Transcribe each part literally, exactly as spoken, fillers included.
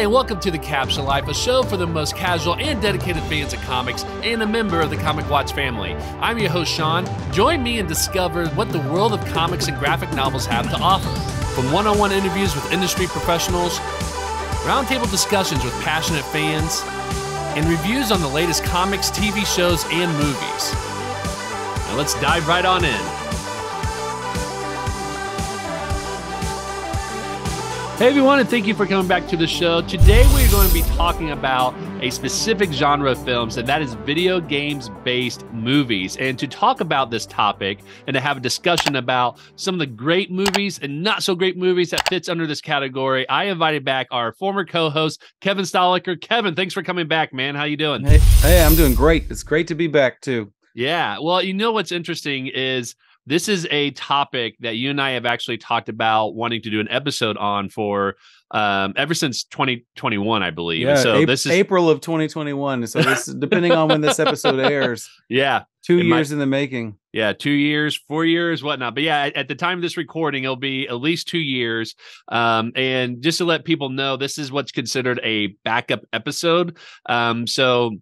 Hi, and welcome to The Capsule Life, a show for the most casual and dedicated fans of comics and a member of the Comic Watch family. I'm your host, Sean. Join me and discover what the world of comics and graphic novels have to offer. From one-on-one interviews with industry professionals, roundtable discussions with passionate fans, and reviews on the latest comics, T V shows, and movies. Now let's dive right on in. Hey everyone, and thank you for coming back to the show. Today we're going to be talking about a specific genre of films, and that is video games-based movies. And to talk about this topic and to have a discussion about some of the great movies and not so great movies that fits under this category, I invited back our former co-host, Kevin Stahlecker. Kevin, thanks for coming back, man. How you doing? Hey, hey, I'm doing great. It's great to be back, too. Yeah, well, you know what's interesting is this is a topic that you and I have actually talked about wanting to do an episode on for um, ever since twenty twenty-one, I believe. Yeah, and so a- this is April of twenty twenty-one. So this, depending on when this episode airs. Yeah. Two it years might, in the making. Yeah, two years, four years, whatnot. But yeah, at, at the time of this recording, it'll be at least two years. Um, and just to let people know, this is what's considered a backup episode. Um, so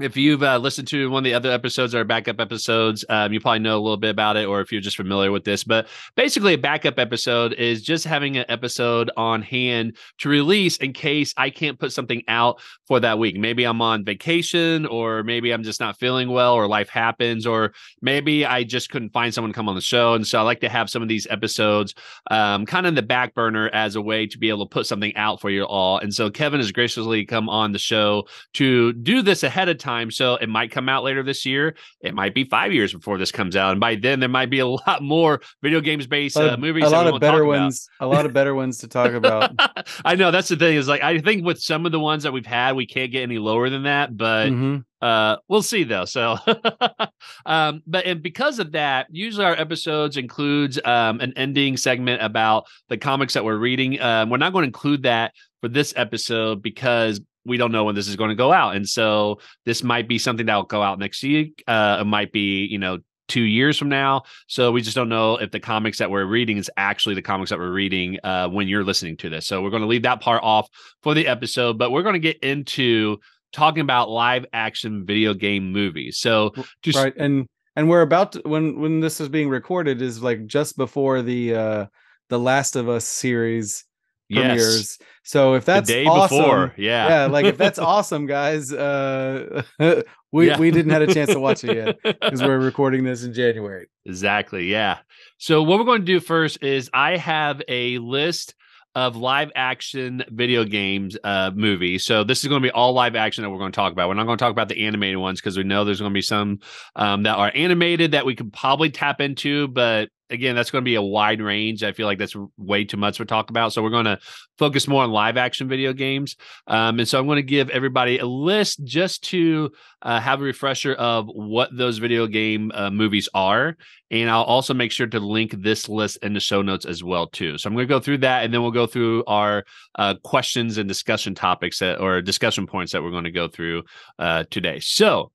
if you've uh, listened to one of the other episodes, our backup episodes, um, you probably know a little bit about it, or if you're just familiar with this. But basically, a backup episode is just having an episode on hand to release in case I can't put something out for that week. Maybe I'm on vacation, or maybe I'm just not feeling well, or life happens, or maybe I just couldn't find someone to come on the show. And so I like to have some of these episodes um, kind of in the back burner as a way to be able to put something out for you all. And so Kevin has graciously come on the show to do this ahead of time. Time. So it might come out later this year. It might be five years before this comes out, and by then there might be a lot more video games based uh, movies. A lot of better ones. A lot of better ones to talk about. I know, that's the thing. Is like I think with some of the ones that we've had, we can't get any lower than that. But mm-hmm. uh, we'll see though. So, um, but and because of that, usually our episodes includes um, an ending segment about the comics that we're reading. Um, we're not going to include that for this episode because we don't know when this is going to go out. And so this might be something that will go out next year. Uh, it might be, you know, two years from now. So we just don't know if the comics that we're reading is actually the comics that we're reading uh, when you're listening to this. So we're going to leave that part off for the episode, but we're going to get into talking about live action video game movies. So just right. And, and we're about to, when, when this is being recorded is like just before the, uh, the Last of Us series premieres. Yes. So if that's the day awesome, before, yeah, yeah, like if that's awesome, guys, uh, we yeah. we didn't have a chance to watch it yet because we're recording this in January. Exactly, yeah. So what we're going to do first is I have a list of live action video games uh, movies. So this is going to be all live action that we're going to talk about. We're not going to talk about the animated ones because we know there's going to be some um, that are animated that we could probably tap into, but again, that's going to be a wide range. I feel like that's way too much to talk about. So we're going to focus more on live action video games. Um, and so I'm going to give everybody a list just to uh, have a refresher of what those video game uh, movies are. And I'll also make sure to link this list in the show notes as well, too. So I'm going to go through that, and then we'll go through our uh, questions and discussion topics that, or discussion points that we're going to go through uh, today. So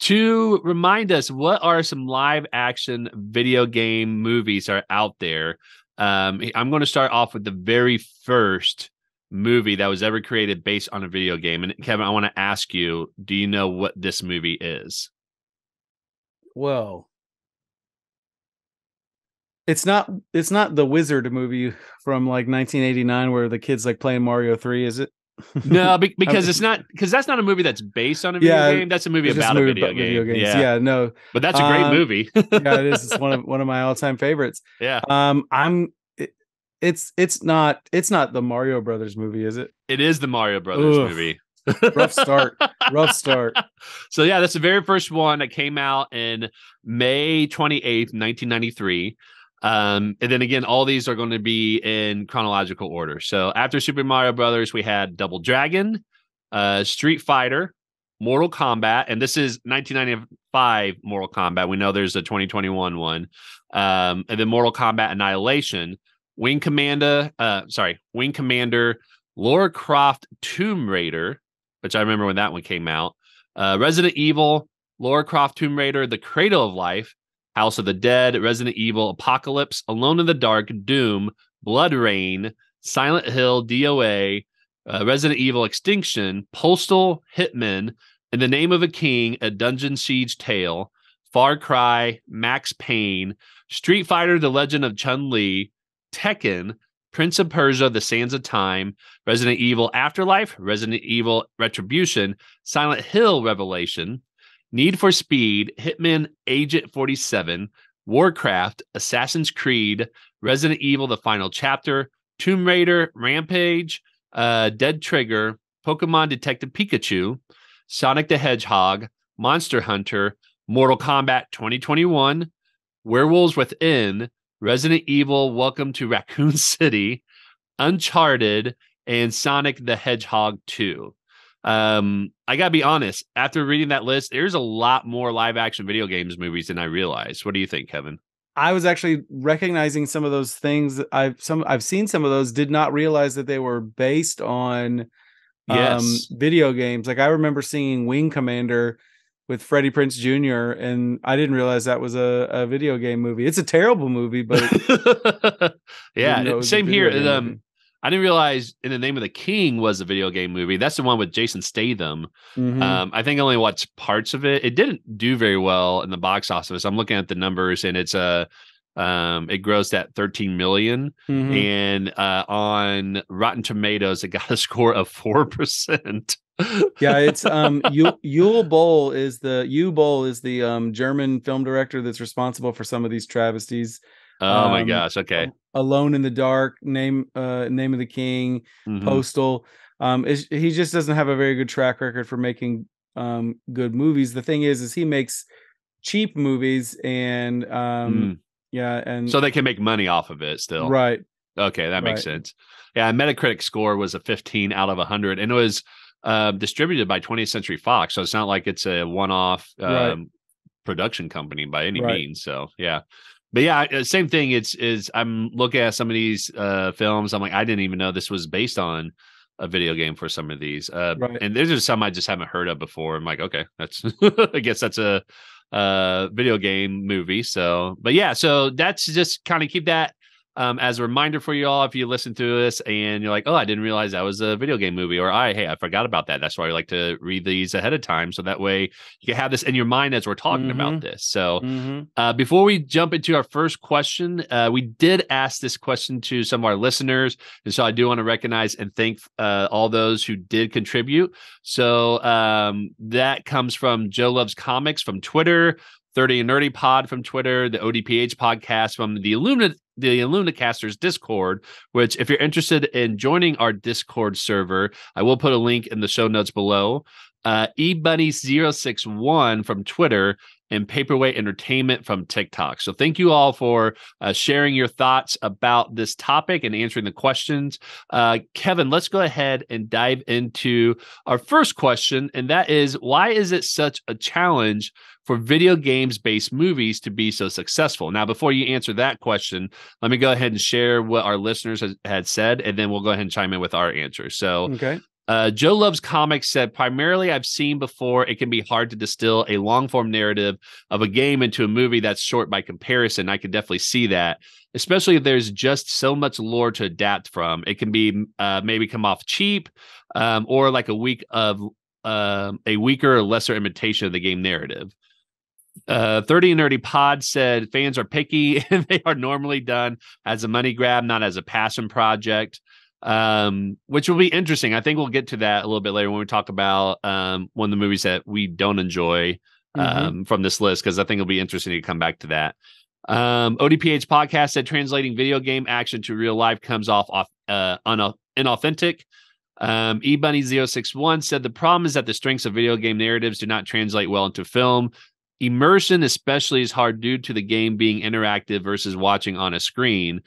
to remind us, what are some live action video game movies that are out there? Um, I'm going to start off with the very first movie that was ever created based on a video game. And Kevin, I want to ask you, do you know what this movie is? Well, it's not it's not the Wizard movie from like nineteen eighty-nine where the kid's like playing Mario three, is it? No, because it's not because that's not a movie that's based on a video yeah, game. That's a movie about a, movie a video about game. Video yeah. yeah, no, but that's a great um, movie. Yeah, it is. It's one of one of my all time favorites. Yeah, um, I'm. It, it's it's not it's not the Mario Brothers movie, is it? It is the Mario Brothers Oof. movie. rough start rough start so yeah, that's the very first one that came out in May twenty-eighth, nineteen ninety-three. Um, and then again, all these are going to be in chronological order. So after Super Mario Brothers, we had Double Dragon, uh, Street Fighter, Mortal Kombat, and this is nineteen ninety-five Mortal Kombat. We know there's a twenty twenty-one one. Um, and then Mortal Kombat Annihilation, Wing Commander, uh, sorry, Wing Commander, Lara Croft Tomb Raider, which I remember when that one came out, uh, Resident Evil, Lara Croft Tomb Raider, The Cradle of Life, House of the Dead, Resident Evil, Apocalypse, Alone in the Dark, Doom, Blood Rain, Silent Hill, D O A, uh, Resident Evil Extinction, Postal Hitman, In the Name of a King, A Dungeon Siege Tale, Far Cry, Max Payne, Street Fighter, The Legend of Chun-Li, Tekken, Prince of Persia, The Sands of Time, Resident Evil Afterlife, Resident Evil Retribution, Silent Hill Revelation, Need for Speed, Hitman Agent forty-seven, Warcraft, Assassin's Creed, Resident Evil The Final Chapter, Tomb Raider, Rampage, uh, Dead Trigger, Pokemon Detective Pikachu, Sonic the Hedgehog, Monster Hunter, Mortal Kombat twenty twenty-one, Werewolves Within, Resident Evil Welcome to Raccoon City, Uncharted, and Sonic the Hedgehog two. Um, I gotta be honest, after reading that list, there's a lot more live action video games movies than I realized. What do you think, Kevin? I was actually recognizing some of those things. I've some I've seen some of those, did not realize that they were based on yes. um video games. Like I remember seeing Wing Commander with Freddie Prinze Junior and I didn't realize that was a, a video game movie. It's a terrible movie, but yeah, same here. And, um, I didn't realize In the Name of the King was a video game movie. That's the one with Jason Statham. Mm-hmm. Um, I think I only watched parts of it. It didn't do very well in the box office. I'm looking at the numbers, and it's a uh, um, it grossed at thirteen million, mm-hmm. and uh, on Rotten Tomatoes, it got a score of four percent. Yeah, it's um, Uwe Boll is the Uwe Boll is the um, German film director that's responsible for some of these travesties. Oh my um, gosh! Okay, Alone in the Dark, Name, uh, Name of the King, mm-hmm. Postal. Um, it's, he just doesn't have a very good track record for making um good movies. The thing is, is he makes cheap movies, and um, mm. yeah, and so they can make money off of it still, right? Okay, that makes right. sense. Yeah, Metacritic score was a fifteen out of a hundred, and it was uh, distributed by twentieth Century Fox, so it's not like it's a one-off um, right. production company by any right. means. So yeah. But yeah, same thing. It's is I'm looking at some of these uh, films. I'm like, I didn't even know this was based on a video game for some of these. Uh, right. And there's just some I just haven't heard of before. I'm like, okay, that's I guess that's a uh, video game movie. So, but yeah, so that's just kind of keep that um, as a reminder for you all. If you listen to this and you're like, oh, I didn't realize that was a video game movie, or I hey, I forgot about that. That's why I like to read these ahead of time, so that way you can have this in your mind as we're talking mm-hmm. about this. So mm-hmm. uh, before we jump into our first question, uh, we did ask this question to some of our listeners, and so I do want to recognize and thank uh, all those who did contribute. So um, that comes from Joe Loves Comics from Twitter, thirty and Nerdy Pod from Twitter, the O D P H podcast from the Illumina the Illuminacasters Discord, which if you're interested in joining our Discord server, I will put a link in the show notes below. Uh, E Bunny zero six one from Twitter and Paperweight Entertainment from TikTok. So thank you all for uh, sharing your thoughts about this topic and answering the questions. Uh, Kevin, let's go ahead and dive into our first question, and that is, why is it such a challenge for video games-based movies to be so successful? Now, before you answer that question, let me go ahead and share what our listeners has, had said, and then we'll go ahead and chime in with our answer. So, okay. Uh, Joe Loves Comics said, primarily I've seen before, it can be hard to distill a long-form narrative of a game into a movie that's short by comparison. I can definitely see that, especially if there's just so much lore to adapt from. It can be uh, maybe come off cheap um, or like a week of uh, a weaker or lesser imitation of the game narrative. Uh, thirty and Nerdy Pod said, fans are picky and they are normally done as a money grab, not as a passion project. Um, which will be interesting. I think we'll get to that a little bit later when we talk about um one of the movies that we don't enjoy um mm-hmm. from this list, because I think it'll be interesting to come back to that. Um, O D P H podcast said, translating video game action to real life comes off off uh un- inauthentic. Um, E Bunny zero six one said, the problem is that the strengths of video game narratives do not translate well into film. Immersion especially is hard due to the game being interactive versus watching on a screen.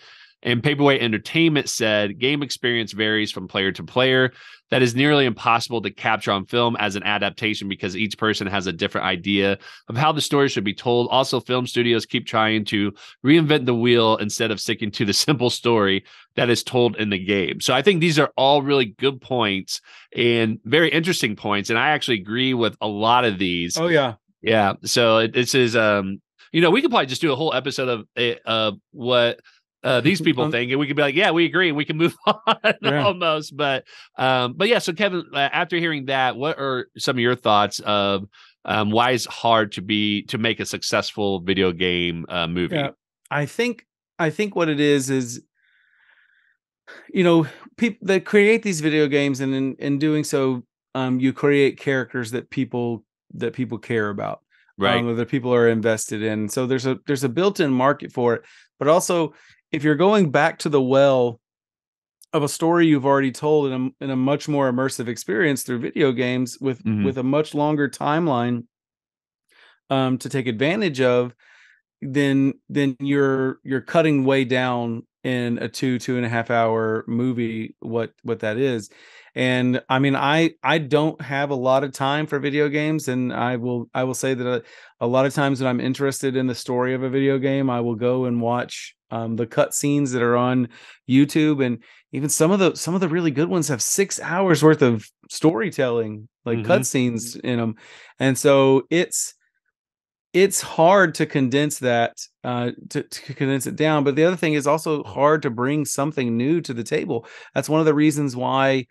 And Paperweight Entertainment said, game experience varies from player to player. That is nearly impossible to capture on film as an adaptation because each person has a different idea of how the story should be told. Also, film studios keep trying to reinvent the wheel instead of sticking to the simple story that is told in the game. So I think these are all really good points and very interesting points. And I actually agree with a lot of these. Oh, yeah. Yeah. So it, this is, um, you know, we could probably just do a whole episode of, of what... uh, these people think, and we could be like, yeah, we agree, and we can move on yeah. almost. But um, but yeah, so Kevin, after hearing that, what are some of your thoughts of um, why it's hard to be to make a successful video game uh, movie? Yeah. I think I think what it is is, you know, people that create these video games, and in, in doing so, um, you create characters that people that people care about, right? Um, that people are invested in. So there's a there's a built-in market for it. But also, if you're going back to the well of a story you've already told in a in a much more immersive experience through video games with mm-hmm. with a much longer timeline um, to take advantage of, then then you're you're cutting way down in a two two and a half hour movie what what that is. And I mean, I I don't have a lot of time for video games, and I will I will say that a, a lot of times when I'm interested in the story of a video game, I will go and watch um, the cut scenes that are on YouTube, and even some of the some of the really good ones have six hours worth of storytelling, like mm-hmm. cut scenes in them. And so it's it's hard to condense that, uh, to, to condense it down. But the other thing is also hard to bring something new to the table. That's one of the reasons why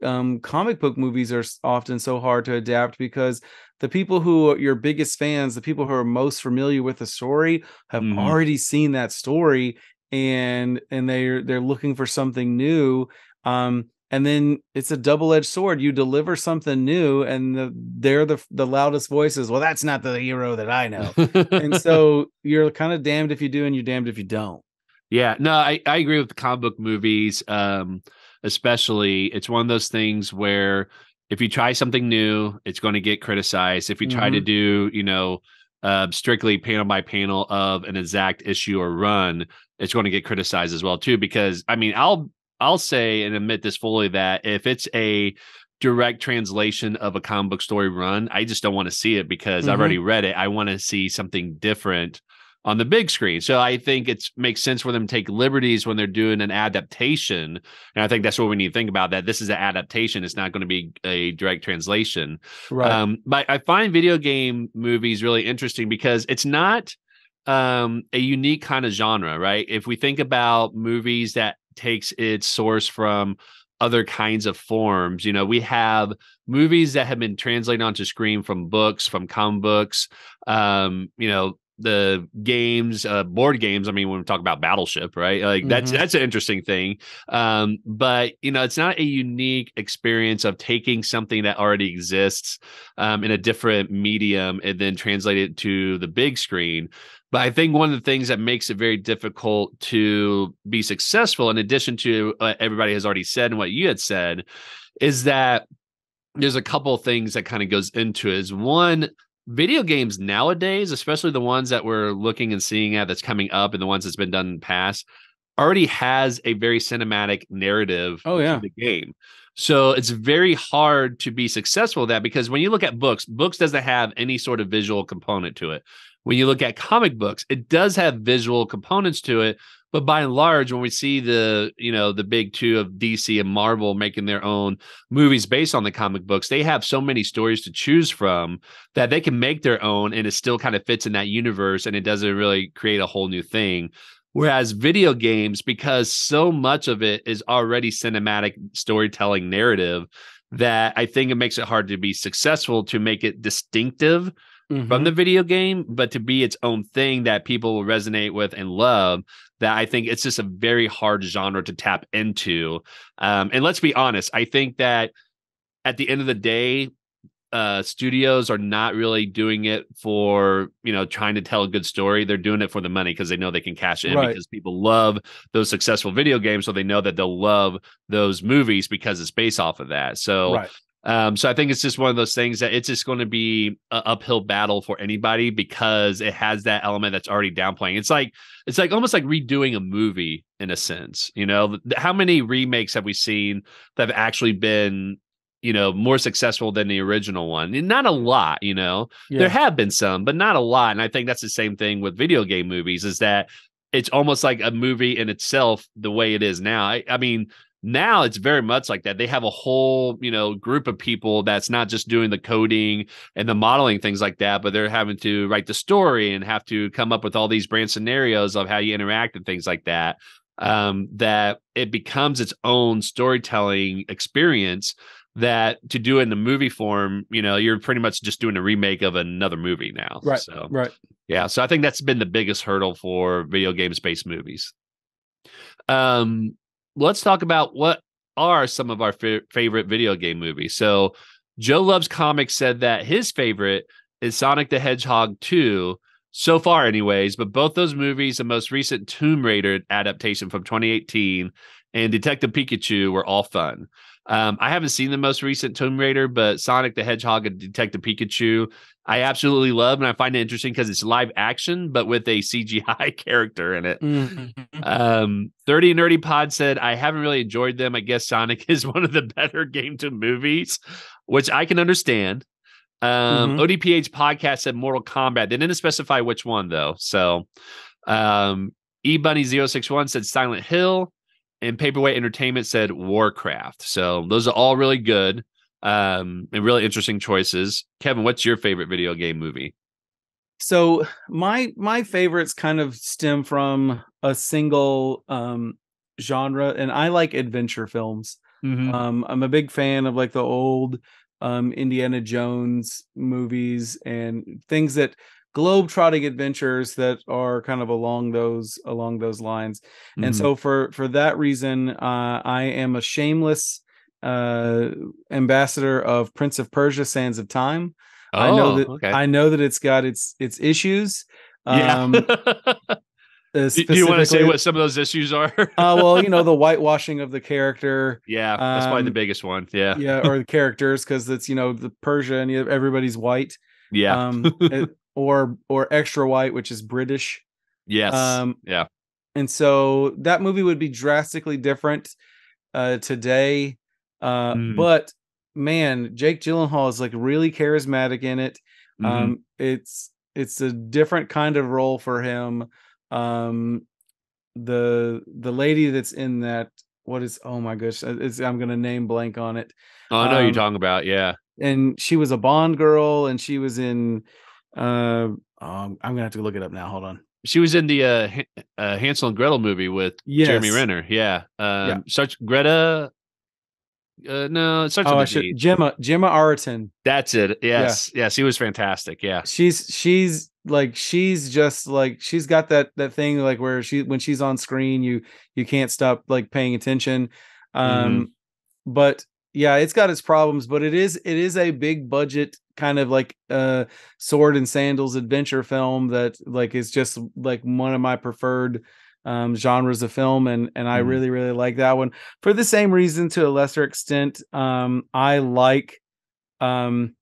um, comic book movies are often so hard to adapt, because the people who are your biggest fans, the people who are most familiar with the story, have mm-hmm. already seen that story, and and they're they're looking for something new. Um, And then it's a double-edged sword. You deliver something new, and the, they're the the loudest voices. Well, that's not the hero that I know. And so you're kind of damned if you do, and you're damned if you don't. Yeah, no, I, I agree with the comic book movies, um, especially. It's one of those things where if you try something new, it's going to get criticized. If you try mm-hmm. to do, you know, uh, strictly panel by panel of an exact issue or run, it's going to get criticized as well, too. Because, I mean, I'll... I'll say and admit this fully that if it's a direct translation of a comic book story run, I just don't want to see it because mm-hmm. I've already read it. I want to see something different on the big screen. So I think it makes sense for them to take liberties when they're doing an adaptation. And I think that's what we need to think about, that this is an adaptation. It's not going to be a direct translation. Right. Um, but I find video game movies really interesting because it's not um, a unique kind of genre, right? If we think about movies that takes its source from other kinds of forms. You know, we have movies that have been translated onto screen from books, from comic books, um, you know, the games, uh, board games. I mean, when we talk about Battleship, right? Like mm-hmm. that's, that's an interesting thing. Um, but you know, it's not a unique experience of taking something that already exists um, in a different medium and then translate it to the big screen. But I think one of the things that makes it very difficult to be successful, in addition to uh, everybody has already said and what you had said, is that there's a couple of things that kind of goes into it. Is one, video games nowadays, especially the ones that we're looking and seeing at that's coming up and the ones that's been done in the past, already has a very cinematic narrative oh, yeah. to the game. So it's very hard to be successful with that, because when you look at books, books doesn't have any sort of visual component to it. When you look at comic books, it does have visual components to it, but by and large, when we see the, you know, the big two of D C and Marvel making their own movies based on the comic books, they have so many stories to choose from that they can make their own, and it still kind of fits in that universe, and it doesn't really create a whole new thing. Whereas video games, because so much of it is already cinematic storytelling narrative, that I think it makes it hard to be successful to make it distinctive Mm-hmm. from the video game, but to be its own thing that people will resonate with and love. That I think it's just a very hard genre to tap into. Um, and let's be honest, I think that at the end of the day, uh, studios are not really doing it for, you know, trying to tell a good story. They're doing it for the money because they know they can cash in right. because people love those successful video games. So they know that they'll love those movies because it's based off of that. So right. Um, so I think it's just one of those things that it's just going to be an uphill battle for anybody because it has that element that's already downplaying. It's like it's like almost like redoing a movie in a sense. You know, how many remakes have we seen that have actually been, you know, more successful than the original one? And not a lot, you know, yeah. there have been some, but not a lot. And I think that's the same thing with video game movies, is that it's almost like a movie in itself the way it is now. I, I mean. Now it's very much like that. They have a whole, you know, group of people that's not just doing the coding and the modeling, things like that, but they're having to write the story and have to come up with all these brand scenarios of how you interact and things like that. um, that it becomes its own storytelling experience. That to do it in the movie form, you know, you're pretty much just doing a remake of another movie now. Right. So, right. Yeah. So I think that's been the biggest hurdle for video game-based movies. Um, let's talk about what are some of our f- favorite video game movies. So Joe Loves Comics said that his favorite is Sonic the Hedgehog two, so far anyways, but both those movies, the most recent Tomb Raider adaptation from twenty eighteen and Detective Pikachu, were all fun. Um, I haven't seen the most recent Tomb Raider, but Sonic the Hedgehog and Detective Pikachu, I absolutely love, and I find it interesting because it's live action, but with a C G I character in it. Mm-hmm. Um, thirty Nerdy Pod said, I haven't really enjoyed them. I guess Sonic is one of the better game-to-movies, which I can understand. Um, mm-hmm. O D P H podcast said Mortal Kombat. They didn't specify which one, though. So um, E Bunny zero six one said Silent Hill. And Paperweight Entertainment said Warcraft. So those are all really good um, and really interesting choices. Kevin, what's your favorite video game movie? So my my favorites kind of stem from a single um, genre, and I like adventure films. Mm-hmm. Um, I'm a big fan of like the old um, Indiana Jones movies and things that globe-trotting adventures that are kind of along those along those lines. Mm-hmm. And so for for that reason, uh, I am a shameless uh, ambassador of Prince of Persia: Sands of Time. Oh, I know that okay. I know that it's got its its issues. Um, yeah. Uh, do you want to say what some of those issues are? uh, well, you know, the whitewashing of the character. Yeah, that's um, probably the biggest one. Yeah, yeah, or the characters, because that's, you know, the Persia and everybody's white. Yeah. Um, it, Or or extra white, which is British. Yes. Um, yeah. And so that movie would be drastically different uh, today. Uh, mm. But man, Jake Gyllenhaal is like really charismatic in it. Mm-hmm. Um, it's it's a different kind of role for him. Um, the the lady that's in that, what is? Oh my gosh, it's, I'm gonna name blank on it. Oh, I know um, you're talking about. Yeah. And she was a Bond girl, and she was in. Uh, um, I'm gonna have to look it up now. Hold on. She was in the uh, H- uh Hansel and Gretel movie with yes. Jeremy Renner. Yeah. Um, yeah. Such Greta. Uh, no, it starts oh, with I should, D. Gemma Gemma Arterton. That's it. Yes, yeah. yes, he was fantastic. Yeah, she's she's like she's just like she's got that that thing like where she when she's on screen you you can't stop like paying attention. Um, mm-hmm. But yeah, it's got its problems, but it is it is a big budget kind of like a uh, sword and sandals adventure film that like is just like one of my preferred um, genres of film. And, and I mm. really, really like that one for the same reason, to a lesser extent. Um, I like um,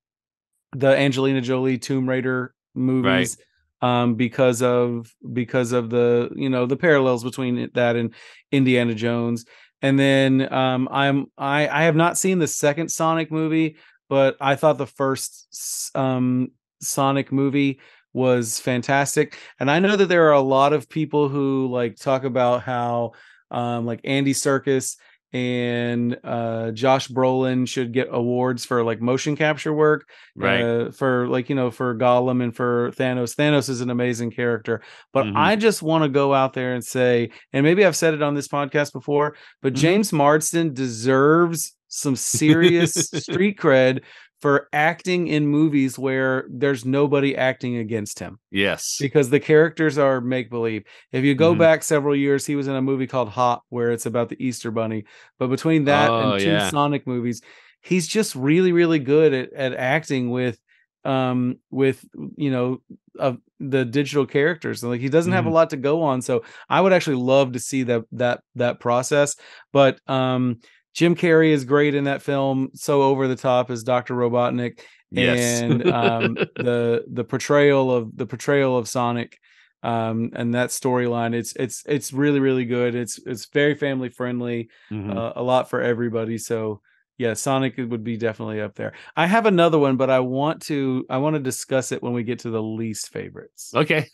the Angelina Jolie Tomb Raider movies right. um, because of, because of the, you know, the parallels between that and Indiana Jones. And then um, I'm, I, I have not seen the second Sonic movie, but I thought the first um, Sonic movie was fantastic. And I know that there are a lot of people who like talk about how um, like Andy Serkis and uh, Josh Brolin should get awards for like motion capture work. Right. Uh, for like, you know, for Gollum and for Thanos. Thanos is an amazing character. But mm-hmm. I just want to go out there and say, and maybe I've said it on this podcast before, but mm-hmm. James Marsden deserves some serious street cred for acting in movies where there's nobody acting against him. Yes. Because the characters are make-believe. If you go mm-hmm. back several years, he was in a movie called Hop, where it's about the Easter Bunny. But between that oh, and two yeah. Sonic movies, he's just really, really good at, at acting with, um, with, you know, of the digital characters. And like, he doesn't mm-hmm. have a lot to go on. So I would actually love to see that, that, that process. But, um, Jim Carrey is great in that film. So over the top is Doctor Robotnik, yes. and um, the the portrayal of the portrayal of Sonic, um, and that storyline. It's it's it's really really good. It's it's very family friendly, mm-hmm. uh, a lot for everybody. So yeah, Sonic would be definitely up there. I have another one, but I want to I want to discuss it when we get to the least favorites. Okay,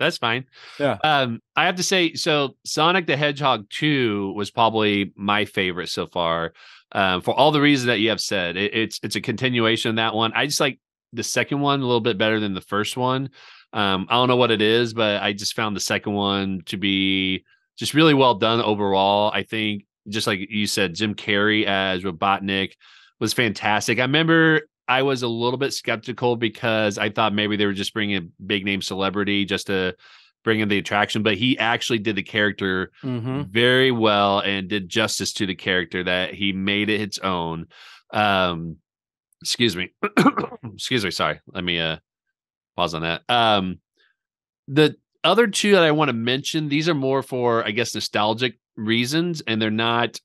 that's fine. Yeah, um, I have to say, so Sonic the Hedgehog two was probably my favorite so far, um, for all the reasons that you have said. It, it's it's a continuation of that one. I just like the second one a little bit better than the first one. Um, I don't know what it is, but I just found the second one to be just really well done overall. I think, just like you said, Jim Carrey as Robotnik was fantastic. I remember I was a little bit skeptical because I thought maybe they were just bringing a big name celebrity just to bring in the attraction, but he actually did the character mm-hmm. very well and did justice to the character, that he made it its own. Um, excuse me. excuse me. Sorry. Let me uh, pause on that. Um, the other two that I want to mention, these are more for, I guess, nostalgic reasons, and they're not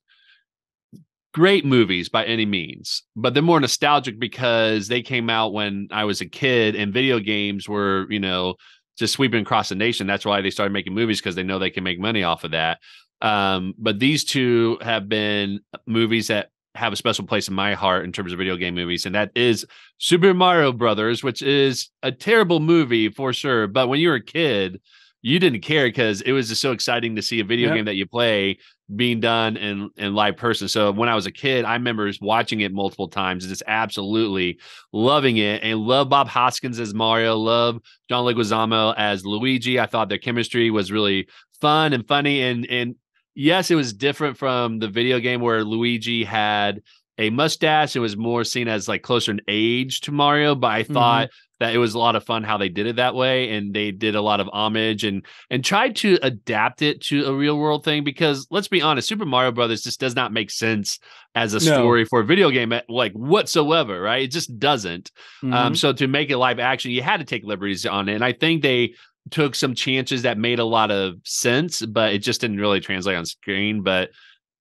great movies by any means, but they're more nostalgic because they came out when I was a kid and video games were, you know, just sweeping across the nation. That's why they started making movies, because they know they can make money off of that. Um, but these two have been movies that have a special place in my heart in terms of video game movies. And that is Super Mario Brothers, which is a terrible movie for sure. But when you were a kid, you didn't care because it was just so exciting to see a video yep. game that you play being done in, in live person. So when I was a kid, I remember watching it multiple times and just absolutely loving it, and love Bob Hoskins as Mario, love John Leguizamo as Luigi. I thought their chemistry was really fun and funny. And, and yes, it was different from the video game where Luigi had a mustache. It was more seen as like closer in age to Mario, but I thought mm-hmm. that it was a lot of fun how they did it that way, and they did a lot of homage and and tried to adapt it to a real world thing, because let's be honest, Super Mario Brothers just does not make sense as a no. story for a video game, like whatsoever, right? It just doesn't. Mm-hmm. Um, so to make it live action, you had to take liberties on it, and I think they took some chances that made a lot of sense, but it just didn't really translate on screen. But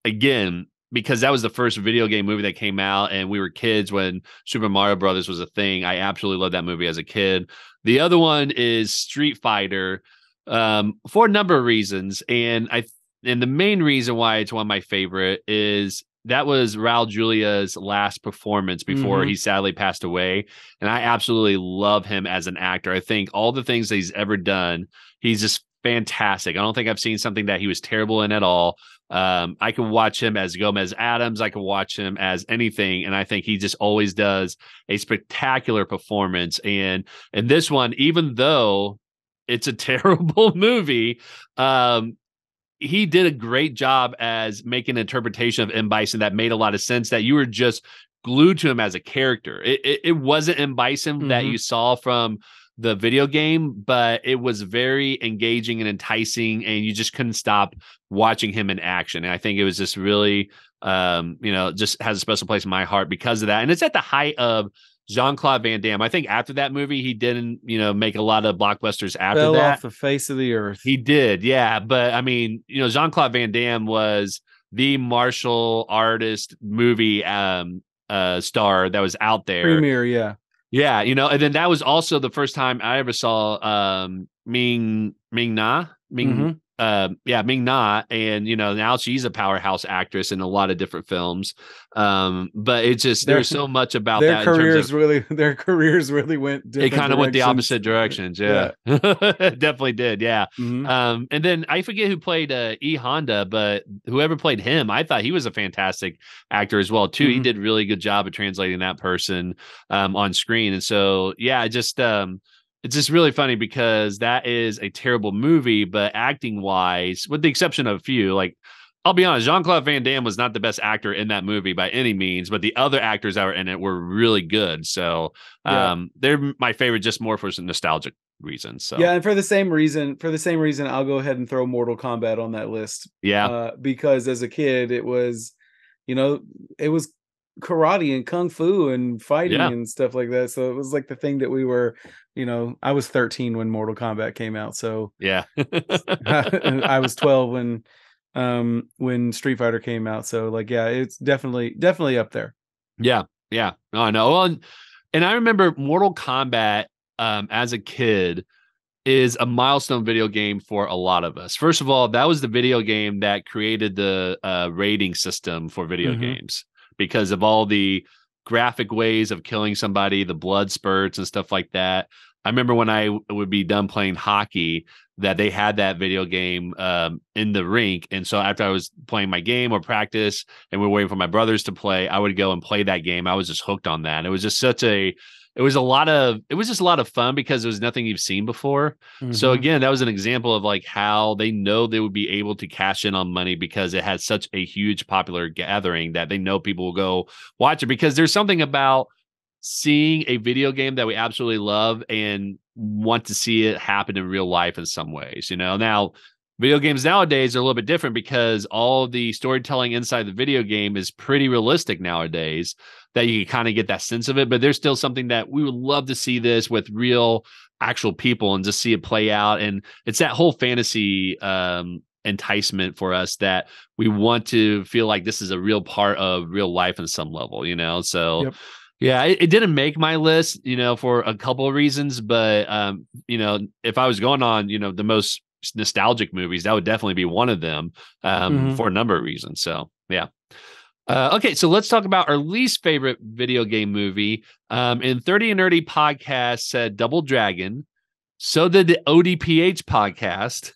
again, because that was the first video game movie that came out and we were kids when Super Mario Brothers was a thing, I absolutely loved that movie as a kid. The other one is Street Fighter, um, for a number of reasons. And I, and the main reason why it's one of my favorite is that was Raul Julia's last performance before mm-hmm. he sadly passed away. And I absolutely love him as an actor. I think all the things that he's ever done, he's just fantastic. I don't think I've seen something that he was terrible in at all. Um, I can watch him as Gomez Adams. I can watch him as anything. And I think he just always does a spectacular performance. And in this one, even though it's a terrible movie, um, he did a great job as making an interpretation of M. Bison that made a lot of sense, that you were just glued to him as a character. It, it, it wasn't M. Bison mm-hmm. that you saw from the video game, but it was very engaging and enticing, and you just couldn't stop watching him in action. And I think it was just really, um, you know, just has a special place in my heart because of that. And it's at the height of Jean-Claude Van Damme. I think after that movie, he didn't, you know, make a lot of blockbusters after Fell that. Off the face of the earth. He did. Yeah. But I mean, you know, Jean-Claude Van Damme was the martial artist movie, um, uh, star that was out there. Premier. Yeah. Yeah, you know, and then that was also the first time I ever saw um, Ming Ming Na, Ming, mm-hmm. uh, yeah, Ming Na, and you know, now she's a powerhouse actress in a lot of different films. Um, but it's just there's their, so much about their that careers in terms of, really, their careers really went. It kind of went the opposite directions. Yeah, yeah. Definitely did. Yeah, mm-hmm. um, and then I forget who played uh, E Honda, but whoever played him, I thought he was a fantastic actor as well too. Mm-hmm. He did a really good job of translating that person um, on screen, and so yeah, just. Um, It's just really funny because that is a terrible movie, but acting wise, with the exception of a few, like I'll be honest, Jean-Claude Van Damme was not the best actor in that movie by any means, but the other actors that were in it were really good. So um, yeah. they're my favorite, just more for some nostalgic reasons. So yeah, and for the same reason, for the same reason, I'll go ahead and throw Mortal Kombat on that list. Yeah, uh, because as a kid, it was, you know, it was karate and kung fu and fighting yeah. and stuff like that, so it was like the thing that we were, you know, I was thirteen when Mortal Kombat came out, so yeah. I, I was twelve when um when Street Fighter came out, so like yeah, it's definitely definitely up there. Yeah, yeah. Oh no, well, and, and I remember Mortal Kombat um as a kid is a milestone video game for a lot of us. First of all, that was the video game that created the uh rating system for video mm-hmm. games, because of all the graphic ways of killing somebody, the blood spurts and stuff like that. I remember when I w- would be done playing hockey that they had that video game um, in the rink. And so after I was playing my game or practice and we were waiting for my brothers to play, I would go and play that game. I was just hooked on that. It was just such a, it was a lot of, it was just a lot of fun because it was nothing you've seen before. Mm-hmm. So again, that was an example of like how they know they would be able to cash in on money because it had such a huge popular gathering that they know people will go watch it, because there's something about seeing a video game that we absolutely love and want to see it happen in real life in some ways, you know. Now, video games nowadays are a little bit different because all the storytelling inside the video game is pretty realistic nowadays, that you can kind of get that sense of it. But there's still something that we would love to see this with real actual people and just see it play out. And it's that whole fantasy um, enticement for us that we want to feel like this is a real part of real life in some level, you know? So yep. Yeah, it, it didn't make my list, you know, for a couple of reasons, but um, you know, if I was going on, you know, the most nostalgic movies, that would definitely be one of them, um mm-hmm. for a number of reasons. So yeah, uh okay, so let's talk about our least favorite video game movie. Um and thirty and Nerdy podcast said Double Dragon, so did the O D P H podcast,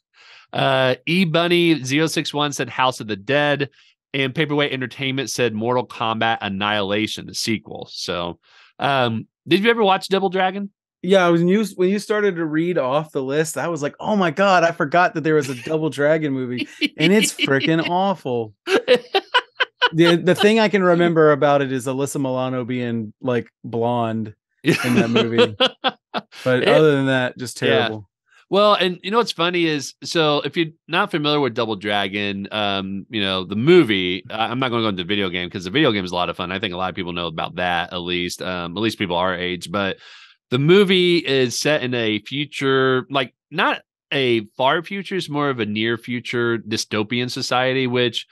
uh E Bunny zero six one said House of the Dead, and Paperweight Entertainment said Mortal Kombat Annihilation, the sequel. So um did you ever watch Double Dragon? Yeah, when you when you started to read off the list, I was like, "Oh my god, I forgot that there was a Double Dragon movie," and it's freaking awful. the The thing I can remember about it is Alyssa Milano being like blonde in that movie, but other than that, just terrible. Yeah. Well, and you know what's funny is, so if you're not familiar with Double Dragon, um, you know, the movie, I'm not going to go into the video game because the video game is a lot of fun. I think a lot of people know about that, at least um, at least people our age, but. The movie is set in a future, like not a far future, it's more of a near future dystopian society, which,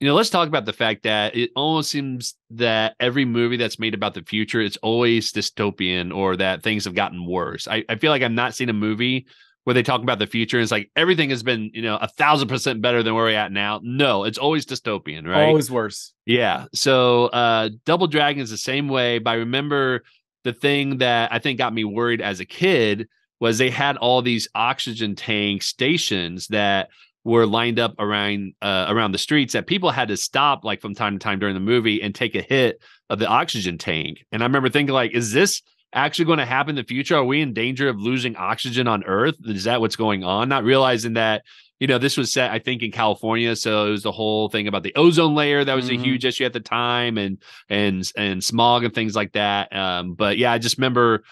you know, let's talk about the fact that it almost seems that every movie that's made about the future, it's always dystopian or that things have gotten worse. I, I feel like I've not seen a movie where they talk about the future and it's like everything has been, you know, a thousand percent better than where we're at now. No, it's always dystopian, right? Always worse. Yeah. So uh, Double Dragon is the same way, but I remember... The thing that I think got me worried as a kid was they had all these oxygen tank stations that were lined up around uh, around the streets that people had to stop like from time to time during the movie and take a hit of the oxygen tank. And I remember thinking like, is this actually going to happen in the future? Are we in danger of losing oxygen on Earth? Is that what's going on? Not realizing that, you know, this was set, I think, in California. So it was the whole thing about the ozone layer. That was mm-hmm. a huge issue at the time, and, and, and smog and things like that. Um, but yeah, I just remember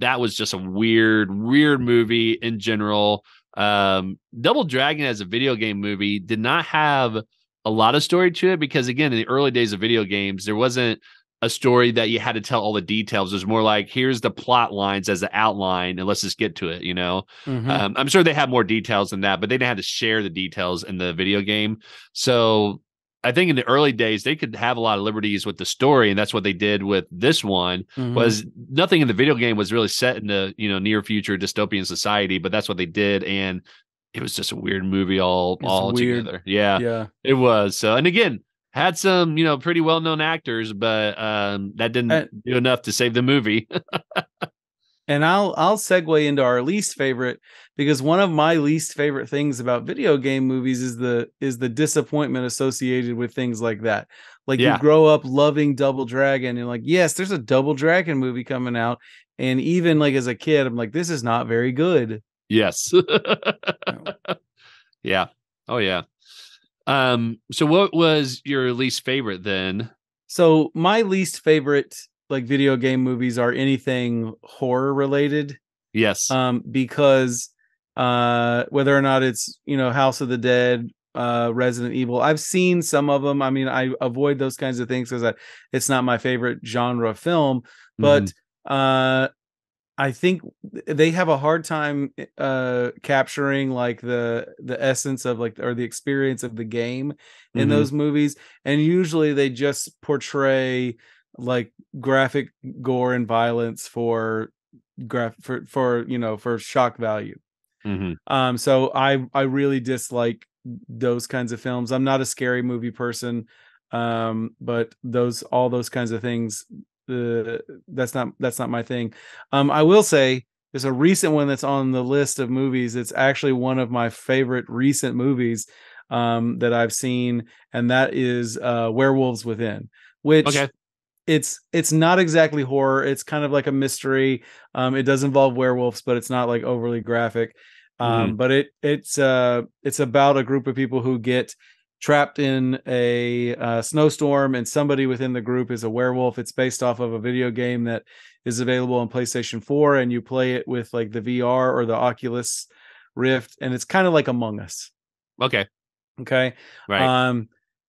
that was just a weird, weird movie in general. Um, Double Dragon as a video game movie did not have a lot of story to it because, again, in the early days of video games, there wasn't a story that you had to tell all the details. It was more like, here's the plot lines as the outline and let's just get to it. You know, mm-hmm. um, I'm sure they had more details than that, but they didn't have to share the details in the video game. So I think in the early days, they could have a lot of liberties with the story. And that's what they did with this one, mm-hmm. was nothing in the video game was really set in the, you know, near future dystopian society, but that's what they did. And it was just a weird movie all, it's all weird. Together. Yeah, yeah, it was. So, and again, had some, you know, pretty well-known actors, but um, that didn't uh, do enough to save the movie. And I'll I'll segue into our least favorite, because one of my least favorite things about video game movies is the is the disappointment associated with things like that. Like yeah. You grow up loving Double Dragon and like, yes, there's a Double Dragon movie coming out. And even like as a kid, I'm like, this is not very good. Yes. No. Yeah. Oh, yeah. Um, so what was your least favorite then? So my least favorite, like video game movies are anything horror related. Yes. Um, because, uh, whether or not it's, you know, House of the Dead, uh, Resident Evil, I've seen some of them. I mean, I avoid those kinds of things because it's not my favorite genre of film, but, mm-hmm. uh, I think they have a hard time uh, capturing like the the essence of like or the experience of the game in mm-hmm. those movies, and usually they just portray like graphic gore and violence for graph for, for you know for shock value. Mm-hmm. Um, so I I really dislike those kinds of films. I'm not a scary movie person, um, but those all those kinds of things. Uh, that's not that's not my thing. Um, I will say there's a recent one that's on the list of movies. It's actually one of my favorite recent movies um, that I've seen, and that is uh, Werewolves Within, which okay. it's it's not exactly horror. It's kind of like a mystery. Um, it does involve werewolves, but it's not like overly graphic. Um, mm. But it it's uh it's about a group of people who get trapped in a uh, snowstorm, and somebody within the group is a werewolf. It's based off of a video game that is available on PlayStation four, and you play it with like the V R or the Oculus Rift, and it's kind of like Among Us. Okay. Okay. Right. Um,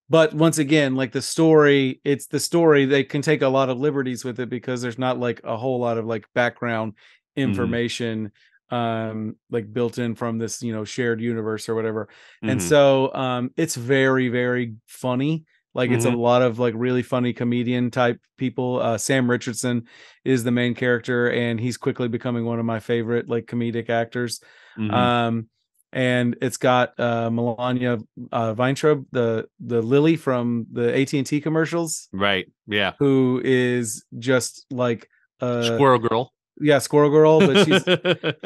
but once again, like the story, it's the story. They can take a lot of liberties with it because there's not like a whole lot of like background information. Mm-hmm. um like built in from this, you know, shared universe or whatever. Mm-hmm. And so um it's very, very funny. Like mm-hmm. it's a lot of like really funny comedian type people. uh Sam Richardson is the main character, and he's quickly becoming one of my favorite like comedic actors. Mm-hmm. um and it's got uh Melania uh Weintraub, the the Lily from the A T and T commercials, right? Yeah, who is just like uh Squirrel Girl. Yeah, Squirrel Girl, but she's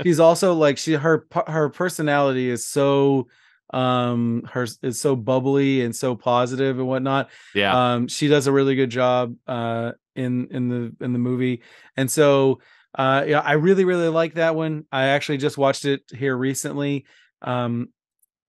she's also like she her her personality is so um her is so bubbly and so positive and whatnot. Yeah, um, she does a really good job uh in in the in the movie, and so uh yeah, I really really like that one. I actually just watched it here recently, um,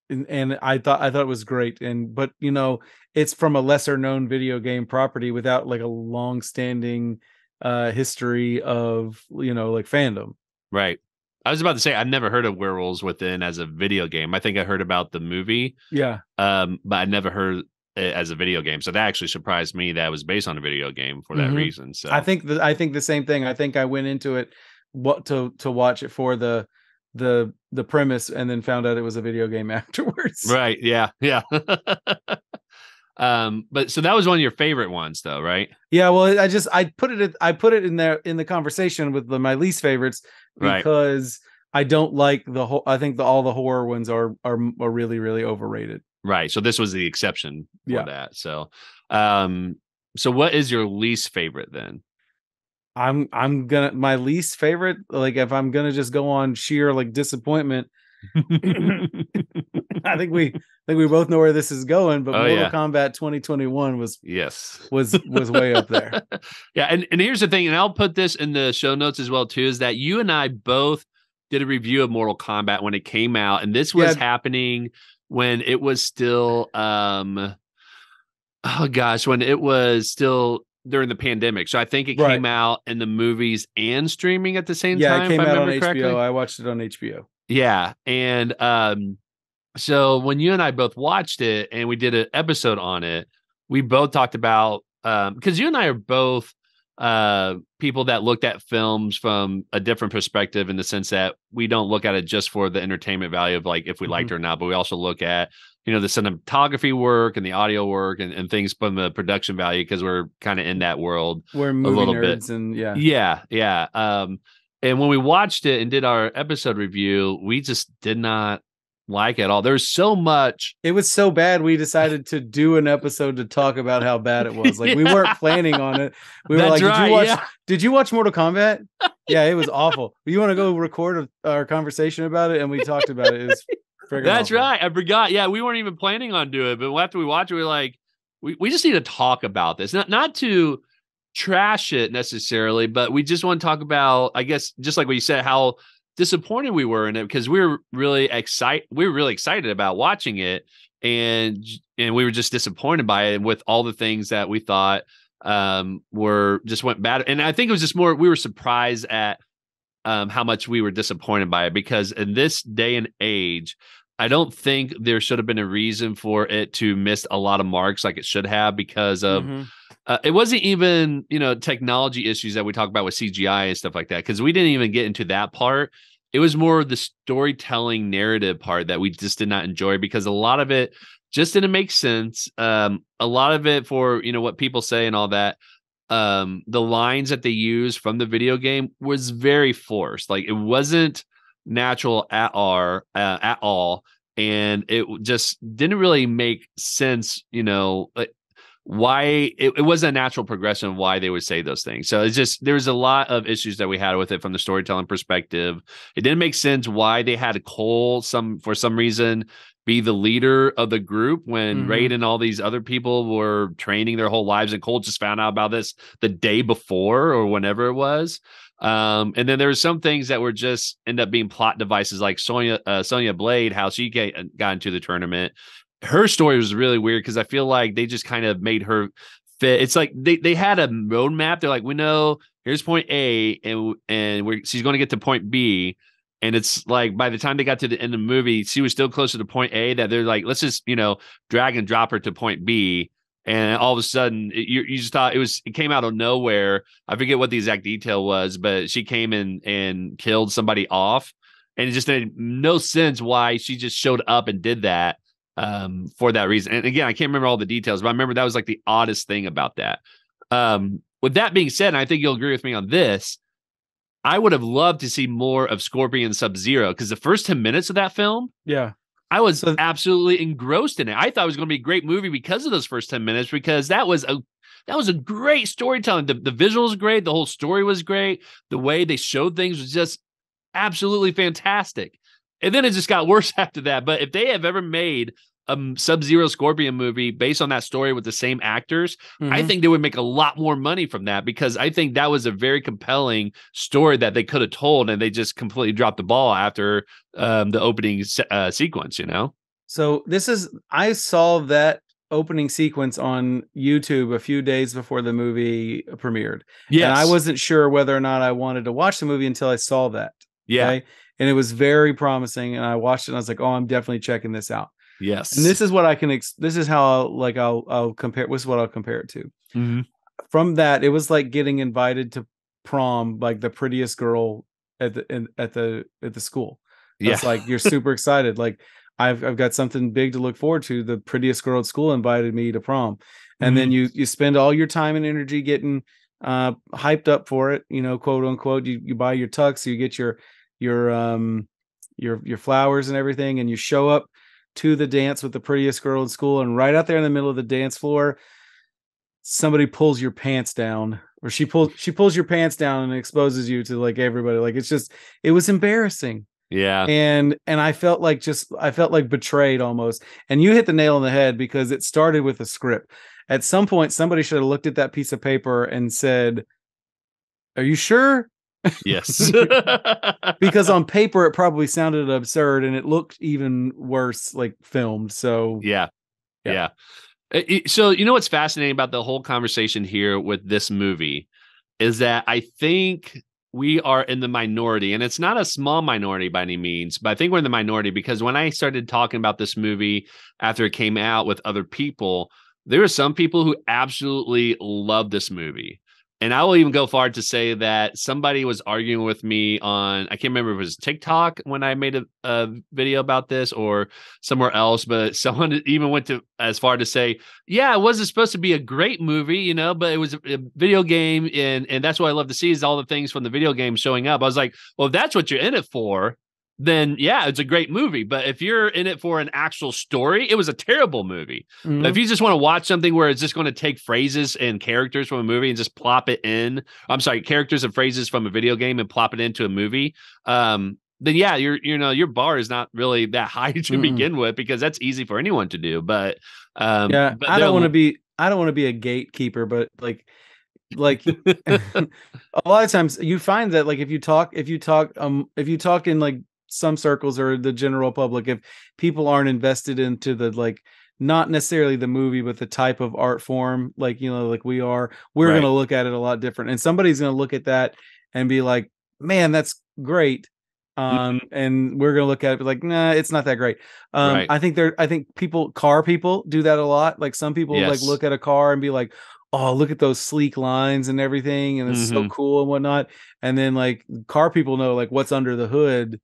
and, and I thought I thought it was great. And but you know, it's from a lesser known video game property without like a long standing uh history of, you know, like fandom. Right. I was about to say I've never heard of Werewolves Within as a video game. I think I heard about the movie. Yeah. Um, but I never heard it as a video game. So that actually surprised me that it was based on a video game for that mm-hmm. reason. So I think the, I think the same thing. I think I went into it what to to watch it for the the the premise, and then found out it was a video game afterwards. Right. Yeah. Yeah. Um, but so that was one of your favorite ones though, right? Yeah, well, I just I put it I put it in there in the conversation with the, my least favorites because right. I don't like the whole I think the, all the horror ones are, are are really really overrated. Right. So this was the exception for yeah. that. So um so what is your least favorite then? I'm I'm going to my least favorite, like if I'm going to just go on sheer like disappointment, I think we I think we both know where this is going, but oh, Mortal yeah. Kombat twenty twenty-one was yes was was way up there. Yeah, and, and here's the thing, and I'll put this in the show notes as well too, is that you and I both did a review of Mortal Kombat when it came out, and this was yeah. happening when it was still um oh gosh, when it was still during the pandemic. So I think it right. came out in the movies and streaming at the same yeah, time. Yeah, it came if out I remember on correctly. H B O. I watched it on H B O. Yeah, and um so when you and I both watched it and we did an episode on it, we both talked about, um, because you and I are both uh, people that looked at films from a different perspective, in the sense that we don't look at it just for the entertainment value of like if we mm-hmm. liked it or not, but we also look at, you know, the cinematography work and the audio work and, and things from the production value, because we're kind of in that world. We're movie a little nerds bit. And yeah. Yeah. Yeah. Um, and when we watched it and did our episode review, we just did not like at all. There's so much. It was so bad we decided to do an episode to talk about how bad it was. Like yeah. we weren't planning on it. We That's were like, right, did you watch yeah. did you watch Mortal Kombat? Yeah, it was awful. You want to go record a, our conversation about it? And we talked about it. It was freaking That's awful. Right. I forgot. Yeah, we weren't even planning on doing it, but after we watched it, we were like, we, we just need to talk about this. Not not to trash it necessarily, but we just want to talk about, I guess, just like what you said, how disappointed we were in it, because we were really excited. We were really excited about watching it, and and we were just disappointed by it with all the things that we thought um, were just went bad. And I think it was just more we were surprised at um, how much we were disappointed by it, because in this day and age, I don't think there should have been a reason for it to miss a lot of marks like it should have, because of mm-hmm. uh, it wasn't even, you know, technology issues that we talk about with C G I and stuff like that, because we didn't even get into that part. It was more the storytelling narrative part that we just did not enjoy, because a lot of it just didn't make sense. Um, a lot of it for, you know, what people say and all that. Um, the lines that they use from the video game was very forced. Like it wasn't natural at all, uh, at all, and it just didn't really make sense. You know, like why it, it wasn't a natural progression of why they would say those things. So it's just there was a lot of issues that we had with it from the storytelling perspective. It didn't make sense why they had Cole some for some reason be the leader of the group when mm-hmm. Raiden and all these other people were training their whole lives, and Cole just found out about this the day before or whenever it was. Um, and then there were some things that were just end up being plot devices, like Sonya uh, Sonya Blade, how she got into the tournament. Her story was really weird because I feel like they just kind of made her fit. It's like they they had a roadmap. They're like, we know here's point A, and and we're, she's going to get to point B. And it's like by the time they got to the end of the movie, she was still closer to point A that they're like, let's just, you know, drag and drop her to point B. And all of a sudden, it, you, you just thought it was it came out of nowhere. I forget what the exact detail was, but she came in and killed somebody off. And it just made no sense why she just showed up and did that um, for that reason. And again, I can't remember all the details, but I remember that was like the oddest thing about that. Um, with that being said, and I think you'll agree with me on this, I would have loved to see more of Scorpion Sub-Zero, because the first ten minutes of that film, yeah, I was so, absolutely engrossed in it. I thought it was going to be a great movie because of those first ten minutes, because that was a that was a great storytelling. The, the visuals were great. The whole story was great. The way they showed things was just absolutely fantastic. And then it just got worse after that. But if they have ever made a Sub-Zero Scorpion movie based on that story with the same actors, mm-hmm. I think they would make a lot more money from that, because I think that was a very compelling story that they could have told, and they just completely dropped the ball after um, the opening uh, sequence, you know? So this is, I saw that opening sequence on YouTube a few days before the movie premiered. Yes. And I wasn't sure whether or not I wanted to watch the movie until I saw that. Yeah. Okay? And it was very promising. And I watched it and I was like, oh, I'm definitely checking this out. Yes. And this is what I can, ex- this is how I'll, like, I'll, I'll compare, this is what I'll compare it to. Mm-hmm. From that, it was like getting invited to prom, like the prettiest girl at the, in, at the, at the school. Yeah. It's like, you're super excited. Like I've, I've got something big to look forward to. The prettiest girl at school invited me to prom. And mm-hmm. then you, you spend all your time and energy getting uh, hyped up for it, you know, quote unquote, you, you buy your tux, you get your, your, um, your, your flowers and everything. And you show up to the dance with the prettiest girl in school, and right out there in the middle of the dance floor, somebody pulls your pants down, or she pulls she pulls your pants down and exposes you to like everybody. Like it's just, it was embarrassing. Yeah, and and I felt like just I felt like betrayed almost. And you hit the nail on the head, because it started with a script. At some point, somebody should have looked at that piece of paper and said, "Are you sure?" Yes. Because on paper it probably sounded absurd, and it looked even worse like filmed. So yeah yeah, yeah. It, it, so you know what's fascinating about the whole conversation here with this movie is that I think we are in the minority, and it's not a small minority by any means, but I think we're in the minority, because when I started talking about this movie after it came out with other people, there were some people who absolutely loved this movie. And I will even go far to say that somebody was arguing with me on, I can't remember if it was TikTok when I made a, a video about this, or somewhere else, but someone even went to as far to say, yeah, it wasn't supposed to be a great movie, you know, but it was a, a video game. And, and that's what I love to see, is all the things from the video game showing up. I was like, well, if that's what you're in it for, then yeah, it's a great movie. But if you're in it for an actual story, it was a terrible movie. Mm-hmm. But if you just want to watch something where it's just going to take phrases and characters from a movie and just plop it in, I'm sorry, characters and phrases from a video game and plop it into a movie, um, then yeah, you're, you know, your bar is not really that high to mm-hmm. begin with, because that's easy for anyone to do. But um, yeah, but I don't want to be, I don't want to be a gatekeeper, but like, like a lot of times you find that like if you talk, if you talk, um, if you talk in like some circles or the general public, if people aren't invested into the, like, not necessarily the movie, but the type of art form, like, you know, like we are, we're right. going to look at it a lot different. And somebody's going to look at that and be like, man, that's great. Um, mm-hmm. And we're going to look at it like, nah, it's not that great. Um, right. I think there, I think people, car people do that a lot. Like some people yes. like look at a car and be like, oh, look at those sleek lines and everything. And it's mm-hmm. so cool and whatnot. And then like car people know like what's under the hood.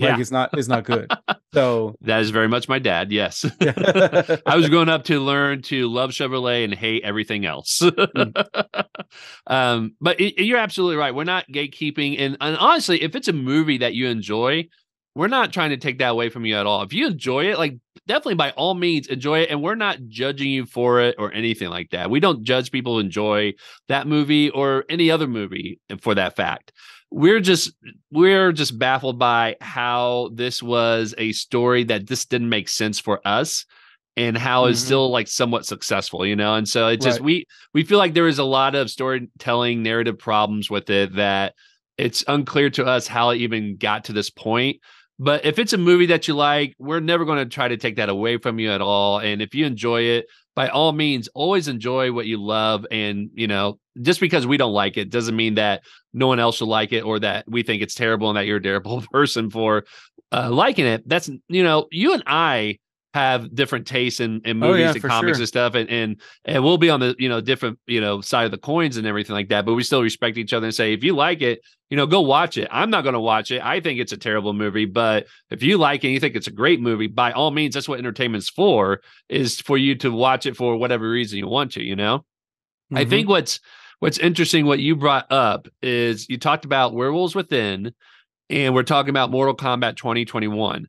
Like yeah. it's not, it's not good. So that is very much my dad. Yes. I was growing up to learn to love Chevrolet and hate everything else. mm. Um, but it, you're absolutely right. We're not gatekeeping. And, and honestly, if it's a movie that you enjoy, we're not trying to take that away from you at all. If you enjoy it, like definitely by all means enjoy it. And we're not judging you for it or anything like that. We don't judge people who enjoy that movie or any other movie for that fact. we're just we're just baffled by how this was a story that this didn't make sense for us, and how mm-hmm. it's still like somewhat successful, you know. And so it just right. we we feel like there is a lot of storytelling narrative problems with it that it's unclear to us how it even got to this point. But if it's a movie that you like, we're never going to try to take that away from you at all. And if you enjoy it, by all means, always enjoy what you love. And, you know, just because we don't like it doesn't mean that no one else should like it, or that we think it's terrible and that you're a terrible person for uh, liking it. That's, you know, you and I have different tastes in, in movies oh, yeah, and comics sure. and stuff. And, and, and we'll be on the, you know, different, you know, side of the coins and everything like that, but we still respect each other and say, if you like it, you know, go watch it. I'm not going to watch it. I think it's a terrible movie, but if you like it and you think it's a great movie, by all means, that's what entertainment's for, is for you to watch it for whatever reason you want to, you know? Mm-hmm. I think what's, what's interesting, what you brought up is you talked about Werewolves Within, and we're talking about Mortal Kombat twenty twenty-one.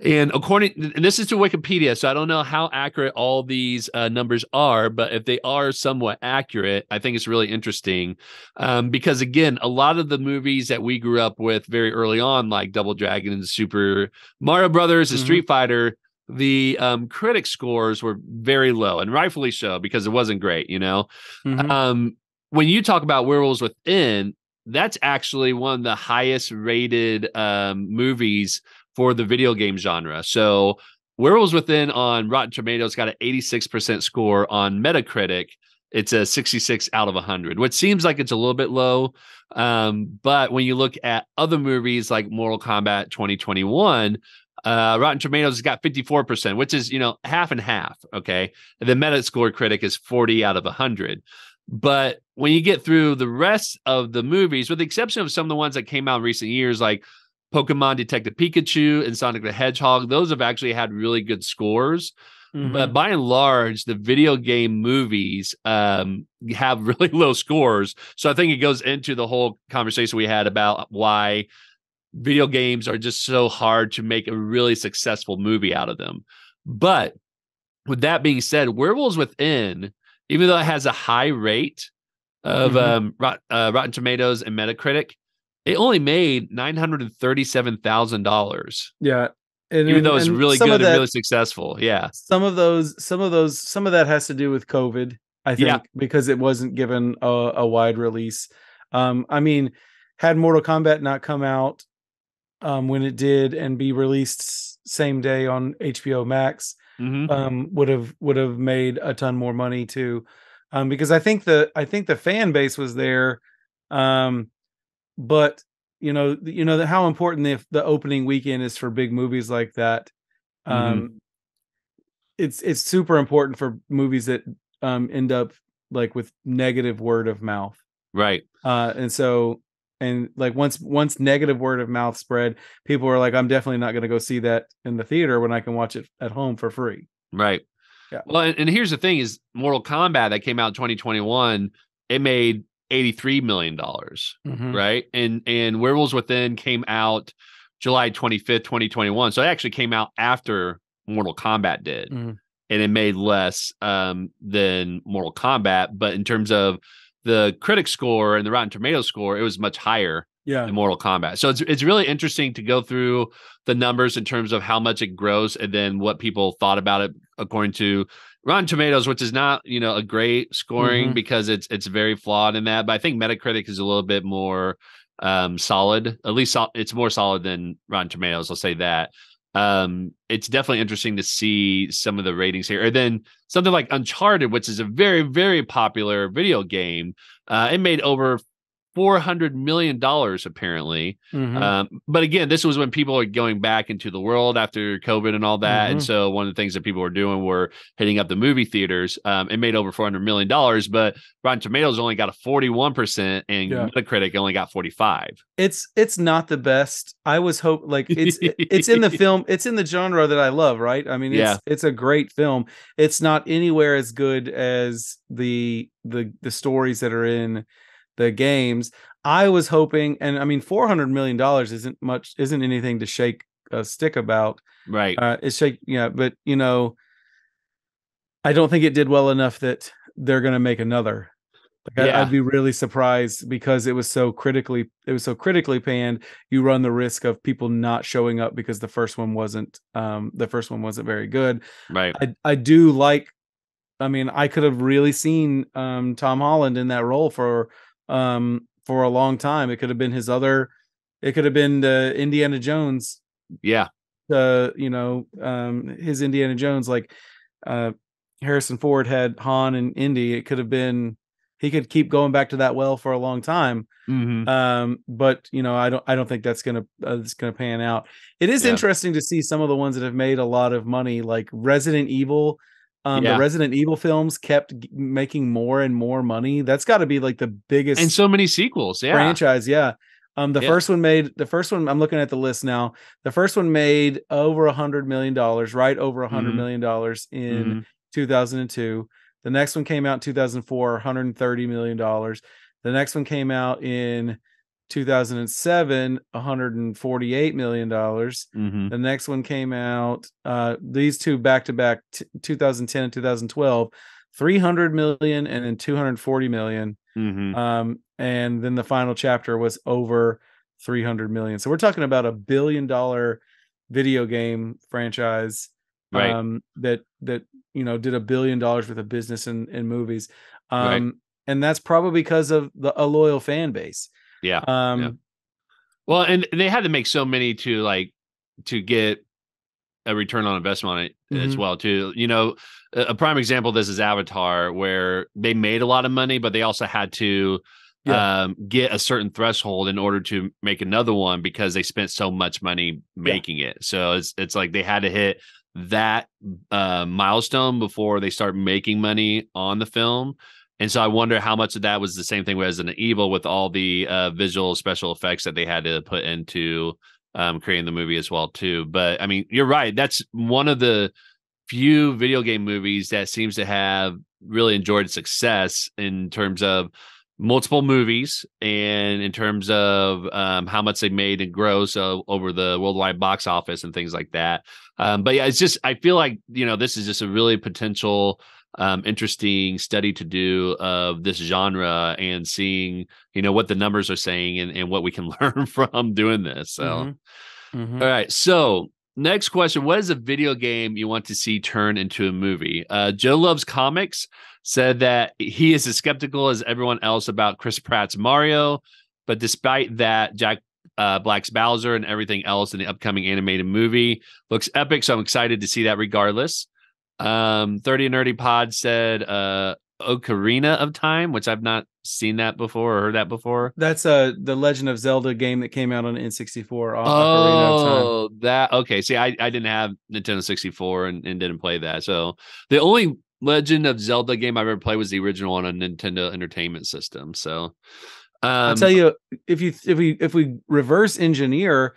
And according, and this is to Wikipedia, so I don't know how accurate all these uh, numbers are, but if they are somewhat accurate, I think it's really interesting. Um, because again, a lot of the movies that we grew up with very early on, like Double Dragon and Super Mario Brothers and mm-hmm. Street Fighter, the um, critic scores were very low, and rightfully so, because it wasn't great, you know? Mm-hmm. Um, when you talk about Werewolves Within, that's actually one of the highest rated um, movies for the video game genre. So Werewolves Within on Rotten Tomatoes got an eighty-six percent score. On Metacritic, it's a sixty-six out of one hundred, which seems like it's a little bit low. Um, but when you look at other movies like Mortal Kombat twenty twenty-one, uh, Rotten Tomatoes has got fifty-four percent, which is, you know, half and half. Okay. The Metascore critic is forty out of one hundred. But when you get through the rest of the movies, with the exception of some of the ones that came out in recent years, like Pokemon Detective Pikachu and Sonic the Hedgehog, those have actually had really good scores. Mm-hmm. But by and large, the video game movies um, have really low scores. So I think it goes into the whole conversation we had about why video games are just so hard to make a really successful movie out of them. But with that being said, Werewolves Within, even though it has a high rate of mm-hmm. um, Rot- uh, Rotten Tomatoes and Metacritic, it only made nine hundred thirty-seven thousand dollars. Yeah. And, Even though it's really good and that, really successful. Yeah. Some of those, some of those, some of that has to do with COVID, I think, yeah. because it wasn't given a, a wide release. Um, I mean, had Mortal Kombat not come out um, when it did and be released same day on H B O Max, mm-hmm. um, would have, would have made a ton more money too. Um, because I think the, I think the fan base was there. Um, But you know, you know how important the, the opening weekend is for big movies like that. Um, mm-hmm. It's it's super important for movies that um, end up like with negative word of mouth, right? Uh, and so, and like once once negative word of mouth spread, people are like, "I'm definitely not going to go see that in the theater when I can watch it at home for free." Right. Yeah. Well, and, and here's the thing: is Mortal Kombat that came out in twenty twenty-one, it made eighty-three million dollars, mm-hmm. right? And and Werewolves Within came out July twenty-fifth, twenty twenty-one. So it actually came out after Mortal Kombat did. Mm-hmm. And it made less um, than Mortal Kombat. But in terms of the critic score and the Rotten Tomatoes score, it was much higher yeah. than Mortal Kombat. So it's it's really interesting to go through the numbers in terms of how much it grossed and then what people thought about it according to Rotten Tomatoes, which is not, you know, a great scoring mm-hmm. because it's it's very flawed in that. But I think Metacritic is a little bit more um, solid. At least so- it's more solid than Rotten Tomatoes. I'll say that. Um, it's definitely interesting to see some of the ratings here. And then something like Uncharted, which is a very, very popular video game. Uh, it made over four hundred million dollars, apparently. Mm-hmm. Um, but again, this was when people were going back into the world after COVID and all that. Mm-hmm. And so one of the things that people were doing were hitting up the movie theaters. Um, it made over four hundred million dollars, but Rotten Tomatoes only got a forty-one percent and yeah. Metacritic only got forty-five. It's, it's not the best. I was hope like it's, it's in the film. It's in the genre that I love. Right. I mean, it's, yeah. it's a great film. It's not anywhere as good as the, the, the stories that are in the games. I was hoping, and I mean, four hundred million dollars isn't much, isn't anything to shake a stick about. Right. Uh, it's shake, yeah. But, you know, I don't think it did well enough that they're going to make another. Like, yeah. I'd be really surprised, because it was so critically it was so critically panned. You run the risk of people not showing up because the first one wasn't um, the first one wasn't very good. Right. I, I do like. I mean, I could have really seen um, Tom Holland in that role for um, for a long time. It could have been his other. It could have been the Indiana Jones. Yeah. Uh, you know, um, his Indiana Jones, like uh, Harrison Ford had Han and Indy. It could have been. He could keep going back to that well for a long time. Mm-hmm. Um, but you know, I don't, I don't think that's going to, uh, that's going to pan out. It is yeah. interesting to see some of the ones that have made a lot of money, like Resident Evil. Um, yeah. The Resident Evil films kept g- making more and more money. That's gotta be like the biggest, and so many sequels. Yeah. Franchise. Yeah. Um, the yeah. first one made the first one. I'm looking at the list now. The first one made over a hundred million dollars, right? Over a hundred mm-hmm. million dollars in mm-hmm. two thousand two. The next one came out in two thousand four, one hundred thirty million dollars. The next one came out in two thousand seven, one hundred forty-eight million dollars. Mm-hmm. The next one came out, uh, these two back-to-back, t- two thousand ten and two thousand twelve, three hundred million dollars and then two hundred forty million dollars. Mm-hmm. Um, and then the final chapter was over three hundred million dollars. So we're talking about a billion-dollar video game franchise. Right. Um, that that you know did a billion dollars worth of business in, in movies, um, right. and that's probably because of the, a loyal fan base. Yeah. Um. Yeah. Well, and they had to make so many to like to get a return on investment on it mm-hmm. as well too. You know, a, a prime example of this is Avatar, where they made a lot of money, but they also had to yeah. um, get a certain threshold in order to make another one because they spent so much money making yeah. it. So it's it's like they had to hit that uh milestone before they start making money on the film. And so I wonder how much of that was the same thing with Resident Evil, with all the uh visual special effects that they had to put into um creating the movie as well too. But I mean, you're right, that's one of the few video game movies that seems to have really enjoyed success in terms of multiple movies and in terms of um, how much they made and gross uh, over the worldwide box office and things like that. Um, but yeah, it's just, I feel like, you know, this is just a really potential um, interesting study to do of this genre and seeing, you know, what the numbers are saying and, and what we can learn from doing this. So, mm-hmm. Mm-hmm. All right. So next question, what is a video game you want to see turn into a movie? Uh, Joe Loves Comics said that he is as skeptical as everyone else about Chris Pratt's Mario, but despite that, Jack uh, Black's Bowser and everything else in the upcoming animated movie looks epic, so I'm excited to see that regardless. Um, thirty Nerdy Pod said uh, Ocarina of Time, which I've not seen that before or heard that before. That's uh the Legend of Zelda game that came out on N sixty-four. Oh, that okay. See, I, I didn't have Nintendo sixty-four and, and didn't play that. So the only Legend of Zelda game I've ever played was the original on a Nintendo Entertainment System. So um, I'll tell you, if you if we if we reverse engineer,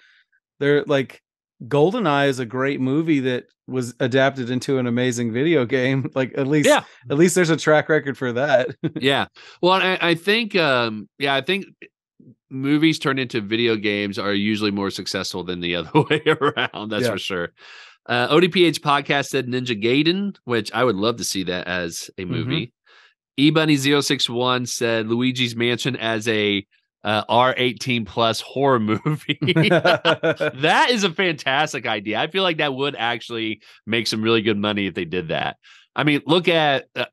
they're like GoldenEye is a great movie that was adapted into an amazing video game. Like at least, yeah. at least there's a track record for that. yeah. Well, I, I think, um, yeah, I think movies turned into video games are usually more successful than the other way around. That's yeah. for sure. Uh, O D P H podcast said Ninja Gaiden, which I would love to see that as a movie. Mm-hmm. E Bunny zero six one said Luigi's Mansion as a Uh, R eighteen plus horror movie. That is a fantastic idea. I feel like that would actually make some really good money if they did that. I mean, look at, uh,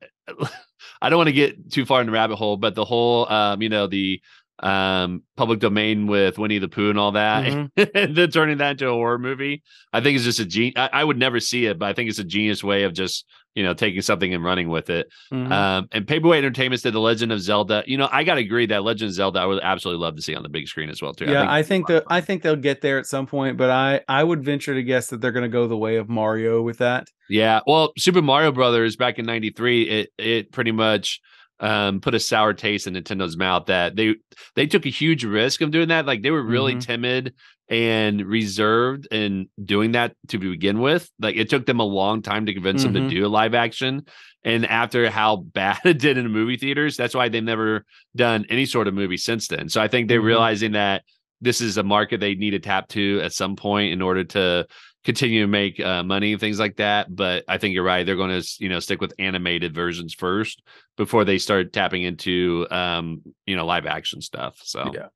I don't want to get too far in the rabbit hole, but the whole, um, you know, the um, public domain with Winnie the Pooh and all that, mm-hmm. and then turning that into a horror movie, I think it's just a genius. I-, I would never see it, but I think it's a genius way of just, you know, taking something and running with it. Mm-hmm. Um, and Paperweight Entertainment said The Legend of Zelda. You know, I got to agree that Legend of Zelda, I would absolutely love to see on the big screen as well, too. Yeah, I think, I think that I think they'll get there at some point, but I, I would venture to guess that they're going to go the way of Mario with that. Yeah, well, Super Mario Brothers back in ninety-three, it it pretty much um, put a sour taste in Nintendo's mouth that they they took a huge risk of doing that. Like, they were really mm-hmm. timid and reserved in doing that to begin with. Like, it took them a long time to convince mm-hmm. them to do a live action. And after how bad it did in the movie theaters, that's why they've never done any sort of movie since then. So I think they're mm-hmm. realizing that this is a market they need to tap to at some point in order to continue to make uh, money and things like that. But I think you're right. They're going to, you know, stick with animated versions first before they start tapping into, um, you know, live action stuff. So, yeah.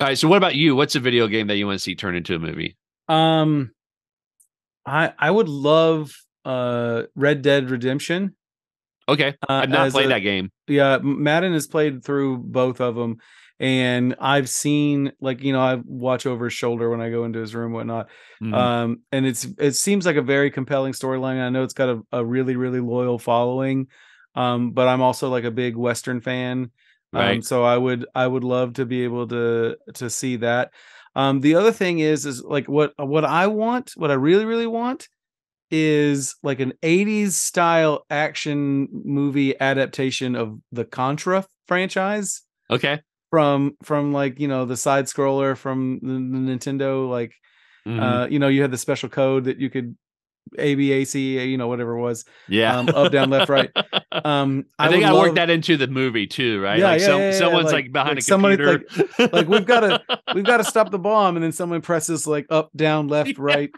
All right. So what about you? What's a video game that you want to see turn into a movie? Um, I, I would love uh, Red Dead Redemption. Okay. I've not uh, played a, that game. Yeah. Madden has played through both of them. And I've seen, like, you know, I watch over his shoulder when I go into his room, and whatnot. Mm-hmm. Um, and it's, it seems like a very compelling storyline. I know it's got a, a really, really loyal following. Um, but I'm also like a big Western fan. Right. Um, so I would, I would love to be able to, to see that. Um, the other thing is, is like what, what I want, what I really, really want is like an eighties style action movie adaptation of the Contra franchise. Okay. From from like, you know, the side scroller from the, the Nintendo, like, mm-hmm. uh, you know, you had the special code that you could A B A C, you know, whatever it was. Yeah. Um, up, down, left, right. Um, I, I think I love... worked that into the movie too, right? Yeah, like yeah, some, yeah, yeah, someone's like, like behind like a computer. Like, like we've got to we've got to stop the bomb, and then someone presses like up, down, left, right.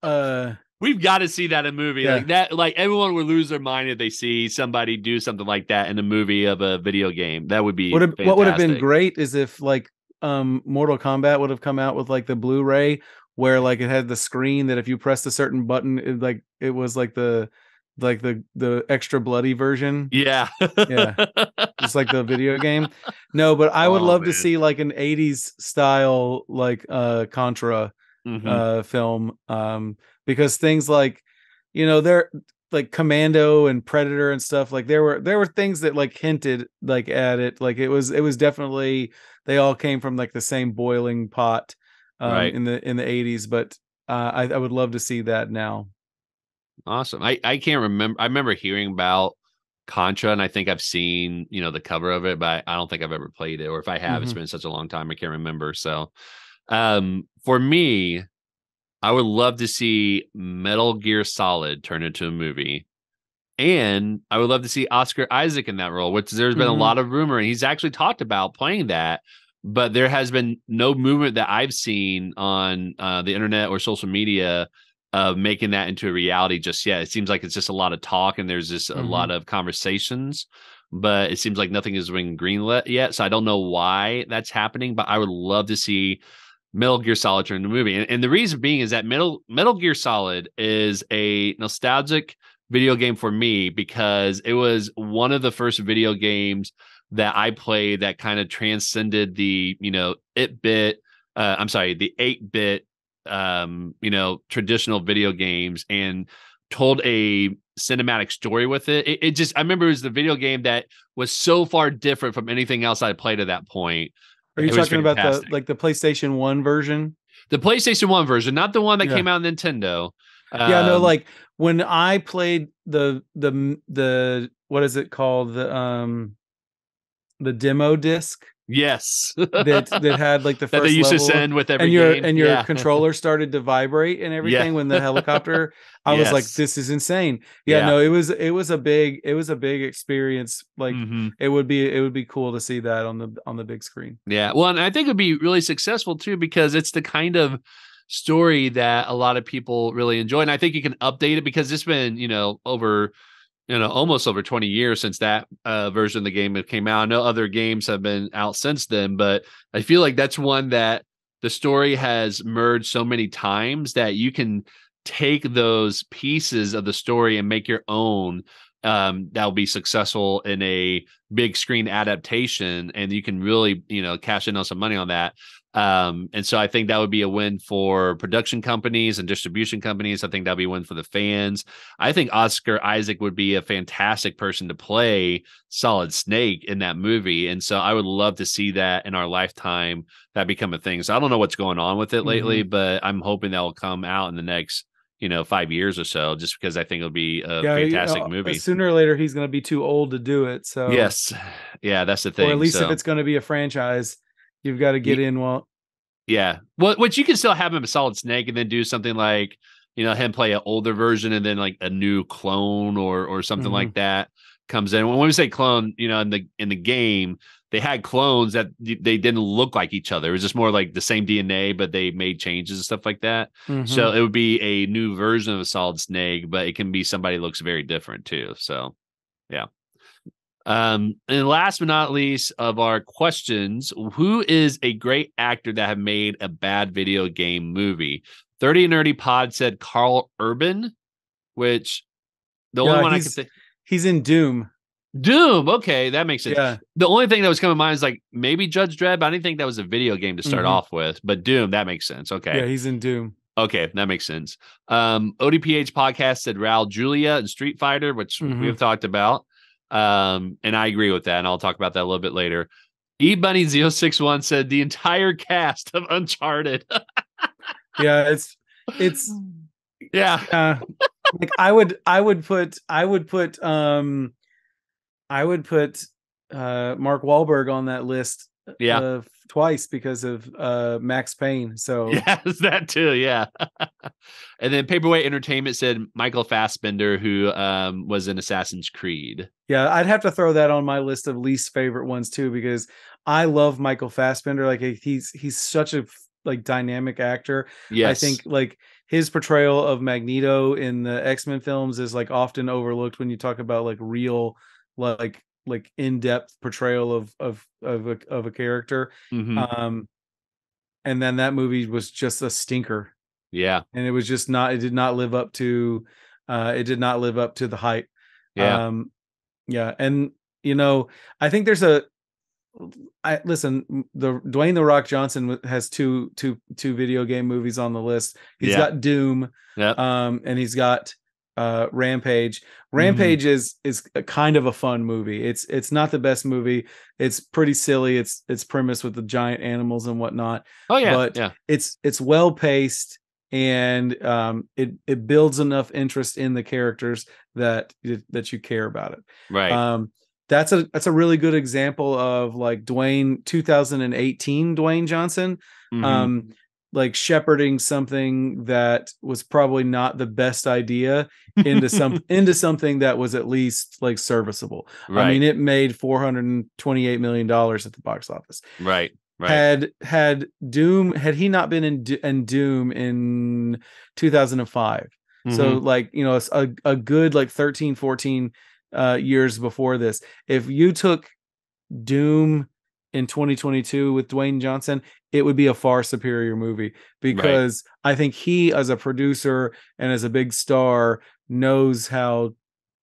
Uh, We've got to see that in a movie yeah. like that. Like everyone would lose their mind if they see somebody do something like that in a movie of a video game. That would be what, have, what would have been great is if like um, Mortal Kombat would have come out with like the Blu-ray where like it had the screen that if you pressed a certain button, it, like it was like the like the the extra bloody version. Yeah, yeah, just like the video game. No, but I would oh, love man. to see like an eighties style like uh, Contra mm-hmm. uh, film. Um, Because things like, you know, they're like Commando and Predator and stuff, like there were there were things that like hinted like at it. Like it was it was definitely they all came from like the same boiling pot um, right. in the in the eighties. But uh, I, I would love to see that now. Awesome. I, I can't remember. I remember hearing about Contra, and I think I've seen, you know, the cover of it, but I don't think I've ever played it. Or if I have, mm-hmm. it's been such a long time. I can't remember. So um, for me, I would love to see Metal Gear Solid turn into a movie. And I would love to see Oscar Isaac in that role, which there's been mm-hmm. a lot of rumor. And he's actually talked about playing that. But there has been no movement that I've seen on uh, the internet or social media of making that into a reality just yet. It seems like it's just a lot of talk and there's just mm-hmm. a lot of conversations. But it seems like nothing has been greenlit yet. So I don't know why that's happening. But I would love to see Metal Gear Solid turned into the movie. And, and the reason being is that Metal, Metal Gear Solid is a nostalgic video game for me because it was one of the first video games that I played that kind of transcended the, you know, eight-bit, uh, I'm sorry, the eight-bit, um, you know, traditional video games and told a cinematic story with it. it. It just, I remember it was the video game that was so far different from anything else I played at that point. Are you it talking about the like the PlayStation one version? The PlayStation one version, not the one that yeah. came out on Nintendo. Um, yeah, no, like when I played the the the what is it called? The um the demo disc. Yes. that that had like the first that they used level to send with every and your, game. And your yeah. controller started to vibrate and everything yeah. when the helicopter I yes. was like, this is insane. Yeah, yeah, no, it was it was a big it was a big experience. Like mm-hmm. it would be it would be cool to see that on the on the big screen. Yeah. Well, and I think it'd be really successful too, because it's the kind of story that a lot of people really enjoy. And I think you can update it because it's been, you know, over you know, almost over twenty years since that uh, version of the game came out. I know other games have been out since then, but I feel like that's one that the story has merged so many times that you can take those pieces of the story and make your own. Um, that'll be successful in a big screen adaptation, and you can really, you know, cash in on some money on that. Um, and so I think that would be a win for production companies and distribution companies. I think that'd be a win for the fans. I think Oscar Isaac would be a fantastic person to play Solid Snake in that movie. And so I would love to see that in our lifetime, that become a thing. So I don't know what's going on with it mm-hmm. lately, but I'm hoping that will come out in the next, you know, five years or so, just because I think it'll be a yeah, fantastic you know, movie. Sooner or later, he's going to be too old to do it. So yes. Yeah, that's the thing. Or at least so. if it's going to be a franchise, you've got to get in while. Yeah. Well, which you can still have him a Solid Snake and then do something like, you know, him play an older version and then like a new clone or or something mm-hmm. like that comes in. When we say clone, you know, in the in the game, they had clones that they didn't look like each other. It was just more like the same D N A, but they made changes and stuff like that. Mm-hmm. So it would be a new version of a Solid Snake, but it can be somebody who looks very different too. So yeah. Um, and last but not least of our questions, who is a great actor that have made a bad video game movie? thirty Nerdy Pod said Carl Urban, which the yeah, only one I can think he's in Doom. Doom. Okay, that makes sense. Yeah. The only thing that was coming to mind is like maybe Judge Dredd, but I didn't think that was a video game to start mm-hmm. off with. But Doom, that makes sense. Okay. Yeah, he's in Doom. Okay, that makes sense. Um, O D P H podcast said Raul Julia and Street Fighter, which mm-hmm. we have talked about. Um, and I agree with that, and I'll talk about that a little bit later. E Bunny zero six one said the entire cast of Uncharted. yeah, it's it's yeah. Uh, like I would I would put I would put um I would put uh, Mark Wahlberg on that list yeah. uh, twice because of uh, Max Payne. So yes, that too, yeah. And then Paperweight Entertainment said Michael Fassbender, who um, was in Assassin's Creed. Yeah, I'd have to throw that on my list of least favorite ones too, because I love Michael Fassbender. Like he's he's such a like dynamic actor. Yes. I think like his portrayal of Magneto in the X-Men films is like often overlooked when you talk about like real. like like in-depth portrayal of of of a, of a character mm-hmm. um and then that movie was just a stinker yeah and it was just not it did not live up to uh it did not live up to the hype yeah um yeah and you know I think there's a I listen the Dwayne the Rock Johnson has two two two video game movies on the list. He's yeah. got Doom yep. um and he's got uh Rampage. Rampage mm-hmm. is is a kind of a fun movie. It's it's not the best movie. It's pretty silly. It's it's premise with the giant animals and whatnot. Oh yeah, but yeah. it's it's well paced and um it it builds enough interest in the characters that that you care about it. Right. Um, that's a that's a really good example of like Dwayne twenty eighteen Dwayne Johnson. Mm-hmm. Um. Like shepherding something that was probably not the best idea into some into something that was at least like serviceable. Right. I mean, it made four hundred twenty-eight million dollars at the box office. Right. Right. Had had Doom had he not been in, in Doom in two thousand five. Mm-hmm. So like, you know, a, a good like thirteen, fourteen uh, years before this, if you took Doom in twenty twenty-two with Dwayne Johnson, it would be a far superior movie because right. I think he, as a producer and as a big star, knows how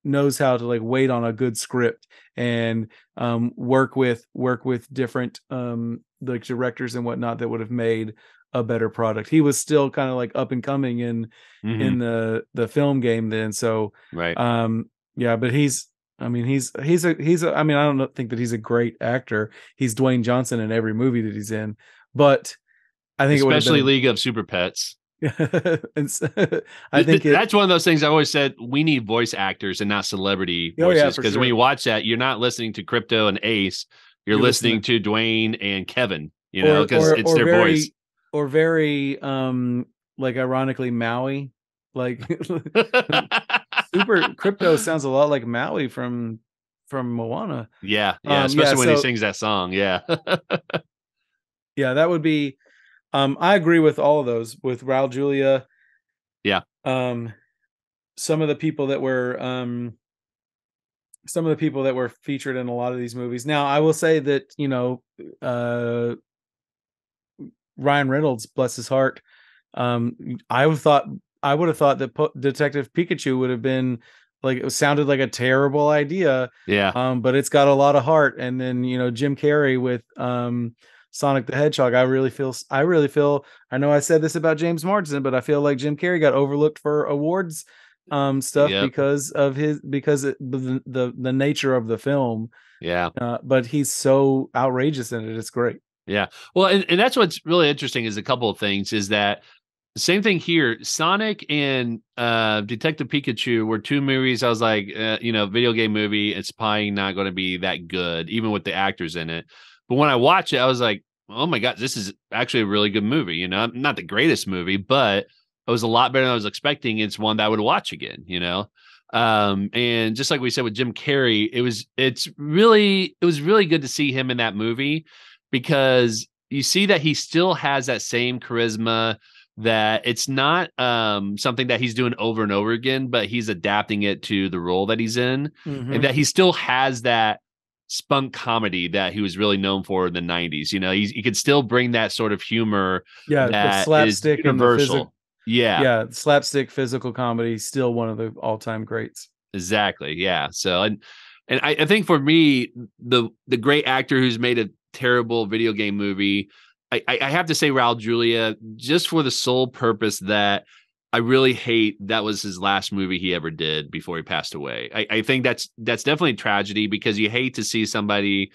knows how to like wait on a good script and um, work with work with different um, like directors and whatnot that would have made a better product. He was still kind of like up and coming in mm-hmm. in the the film game then. So right, um, yeah, but he's. I mean, he's he's a he's a, I mean, I don't think that he's a great actor. He's Dwayne Johnson in every movie that he's in, but I think especially it been... League of Super Pets. And so, I think it... that's one of those things I always said. We need voice actors and not celebrity voices because oh, yeah, sure. when you watch that, you're not listening to Crypto and Ace. You're, you're listening, listening to Dwayne and Kevin. You know, because it's or their very, voice. Or very um like ironically Maui, like. Super Crypto sounds a lot like Maui from from Moana. Yeah, yeah, um, especially yeah, when so, he sings that song. Yeah, yeah, that would be. Um, I agree with all of those. With Raul Julia, yeah. Um, some of the people that were um, some of the people that were featured in a lot of these movies. Now, I will say that you know, uh, Ryan Reynolds, bless his heart. Um, I thought. I would have thought that po- Detective Pikachu would have been like, it sounded like a terrible idea. Yeah. Um, but it's got a lot of heart. And then, you know, Jim Carrey with um, Sonic the Hedgehog. I really feel, I really feel, I know I said this about James Marsden, but I feel like Jim Carrey got overlooked for awards um, stuff yep. because of his, because it, the, the, the nature of the film. Yeah. Uh, but he's so outrageous in it. It's great. Yeah. Well, and, and that's, what's really interesting is a couple of things is that, same thing here. Sonic and uh, Detective Pikachu were two movies. I was like, uh, you know, video game movie. It's probably not going to be that good, even with the actors in it. But when I watch it, I was like, oh my God, this is actually a really good movie. You know, not the greatest movie, but it was a lot better than I was expecting. It's one that I would watch again, you know? Um, and just like we said with Jim Carrey, it was, it's really, it was really good to see him in that movie, because you see that he still has that same charisma, that it's not um, something that he's doing over and over again, but he's adapting it to the role that he's in, mm-hmm. and that he still has that spunk comedy that he was really known for in the nineties. You know, he's, he could still bring that sort of humor. Yeah. That the slapstick is universal. And the physic- yeah. Yeah. Slapstick physical comedy, still one of the all time greats. Exactly. Yeah. So, and, and I, I think for me, the, the great actor who's made a terrible video game movie, I, I have to say Raul Julia, just for the sole purpose that I really hate that was his last movie he ever did before he passed away. I, I think that's that's definitely a tragedy, because you hate to see somebody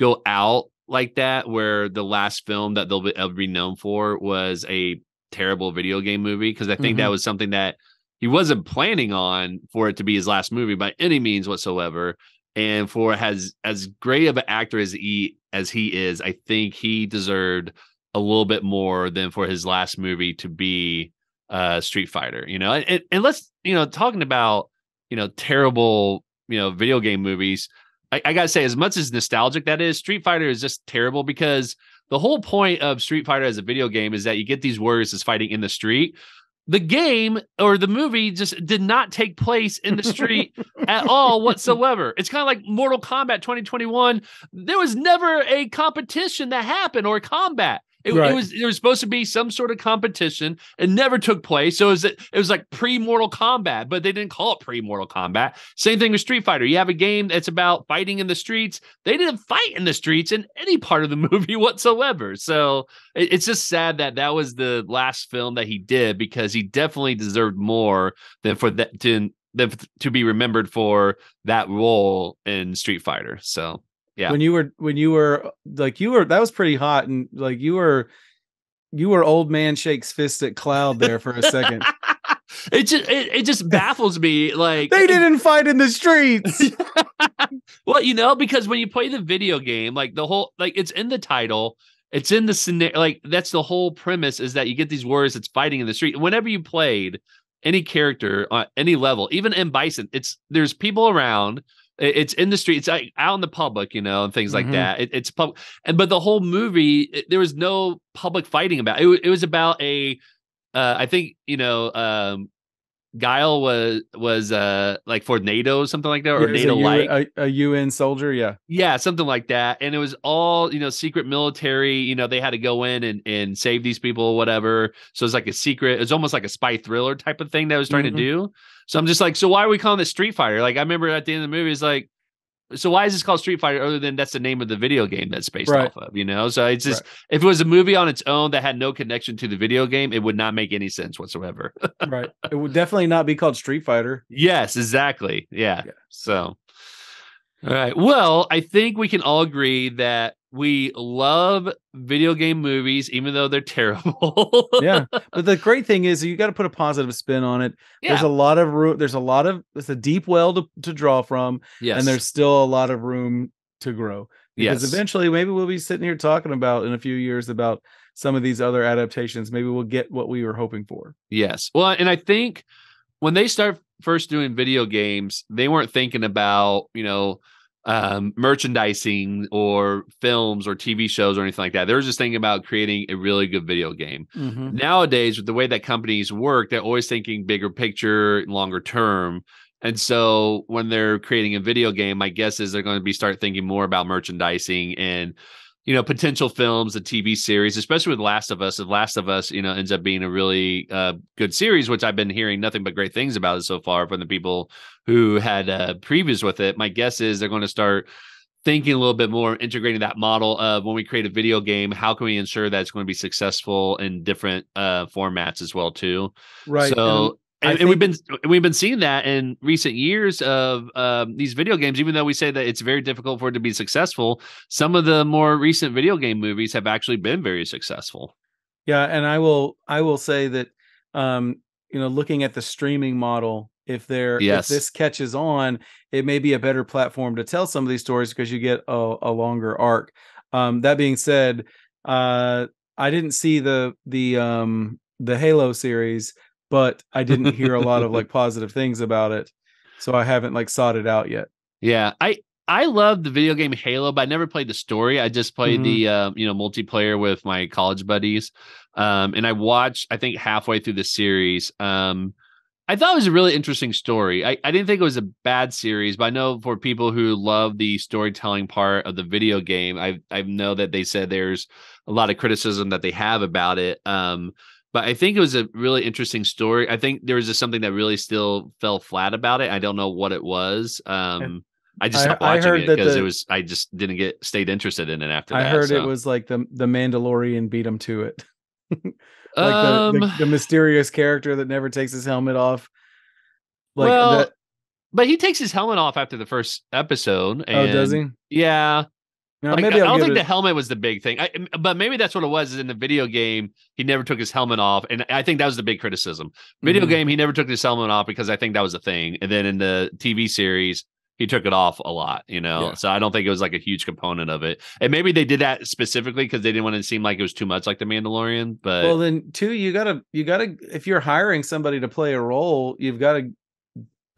go out like that, where the last film that they'll be, they'll be known for was a terrible video game movie, because I think mm-hmm. that was something that he wasn't planning on, for it to be his last movie by any means whatsoever. And for as, as great of an actor as he, as he is, I think he deserved a little bit more than for his last movie to be uh, Street Fighter. You know, and, and let's, you know, talking about, you know, terrible, you know, video game movies, I, I got to say, as much as nostalgic that is, Street Fighter is just terrible, because the whole point of Street Fighter as a video game is that you get these warriors that's fighting in the street. The game or the movie just did not take place in the street at all whatsoever. It's kind of like Mortal Kombat twenty twenty-one. There was never a competition that happened or combat. It, right. it was there was supposed to be some sort of competition. It never took place. So it was, it was like pre-Mortal Kombat, but they didn't call it pre-Mortal Kombat. Same thing with Street Fighter. You have a game that's about fighting in the streets. They didn't fight in the streets in any part of the movie whatsoever. So it, it's just sad that that was the last film that he did, because he definitely deserved more than for that to, than to be remembered for that role in Street Fighter. So. Yeah. When you were, when you were like, you were, that was pretty hot. And like, you were, you were old man shakes fist at cloud there for a second. it just, it, it just baffles me. Like, they didn't fight in the streets. Well, you know, because when you play the video game, like the whole, like it's in the title, it's in the scenario, like that's the whole premise, is that you get these warriors that's fighting in the street. Whenever you played any character on any level, even in Bison, it's, there's people around. It's in the street. It's out in the public, you know, and things like mm-hmm. that. It, it's public, and but the whole movie, it, there was no public fighting about it. It, it was about a, uh, I think you know, um, Guile was was uh, like for NATO or something like that, or NATO like a, a U N soldier, yeah, yeah, something like that. And it was all you know, secret military. You know, they had to go in and and save these people, or whatever. So it's like a secret. It's almost like a spy thriller type of thing that I was trying mm-hmm. to do. So I'm just like, so why are we calling this Street Fighter? Like, I remember at the end of the movie, it's like, so why is this called Street Fighter other than that's the name of the video game that's based right. off of, you know? So it's just, right. if it was a movie on its own that had no connection to the video game, it would not make any sense whatsoever. Right. It would definitely not be called Street Fighter. Yes, exactly. Yeah. yeah. So, all right. Well, I think we can all agree that we love video game movies, even though they're terrible. Yeah, but the great thing is you got to put a positive spin on it. Yeah. There's a lot of room. There's a lot of it's a deep well to, to draw from. Yes, and there's still a lot of room to grow. Because yes, eventually maybe we'll be sitting here talking about in a few years about some of these other adaptations. Maybe we'll get what we were hoping for. Yes. Well, and I think when they start first doing video games, they weren't thinking about you know. Um, merchandising or films or T V shows or anything like that. They're just thinking about creating a really good video game. Mm-hmm. Nowadays, with the way that companies work, they're always thinking bigger picture, longer term. And so when they're creating a video game, my guess is they're going to be start thinking more about merchandising and, you know, potential films, a T V series, especially with Last of Us. If Last of Us, you know, ends up being a really uh, good series, which I've been hearing nothing but great things about it so far from the people who had uh, previews with it. My guess is they're going to start thinking a little bit more, integrating that model of when we create a video game, how can we ensure that it's going to be successful in different uh, formats as well, too. Right. So, and, and, and we've been we've been seeing that in recent years of um, these video games. Even though we say that it's very difficult for it to be successful, some of the more recent video game movies have actually been very successful. Yeah, and I will I will say that um, you know, looking at the streaming model. If there, yes. if this catches on, it may be a better platform to tell some of these stories because you get a, a longer arc. Um, that being said, uh, I didn't see the the um, the Halo series, but I didn't hear a lot of like positive things about it. so I haven't like sought it out yet. Yeah, I I love the video game Halo, but I never played the story. I just played mm-hmm. the uh, you know multiplayer with my college buddies, um, and I watched I think halfway through the series. Um, I thought it was a really interesting story. I, I didn't think it was a bad series, but I know for people who love the storytelling part of the video game, I I know that they said there's a lot of criticism that they have about it. Um, but I think it was a really interesting story. I think there was just something that really still fell flat about it. I don't know what it was. Um, I just stopped watching it because it was I just didn't get stayed interested in it after that. I heard so. It was like the the Mandalorian beat him to it. Like um, the, the, the mysterious character that never takes his helmet off. Like well, that... but he takes his helmet off after the first episode. And oh, does he? Yeah. No, like, maybe I don't think it... the helmet was the big thing. I, but maybe that's what it was. Is in the video game, he never took his helmet off. And I think that was the big criticism. Video mm-hmm. game, he never took his helmet off because I think that was a thing. And then in the T V series, he took it off a lot, you know? Yeah. So I don't think it was like a huge component of it. And maybe they did that specifically because they didn't want it to seem like it was too much like the Mandalorian. But well, then too, you gotta, you gotta, if you're hiring somebody to play a role, you've got to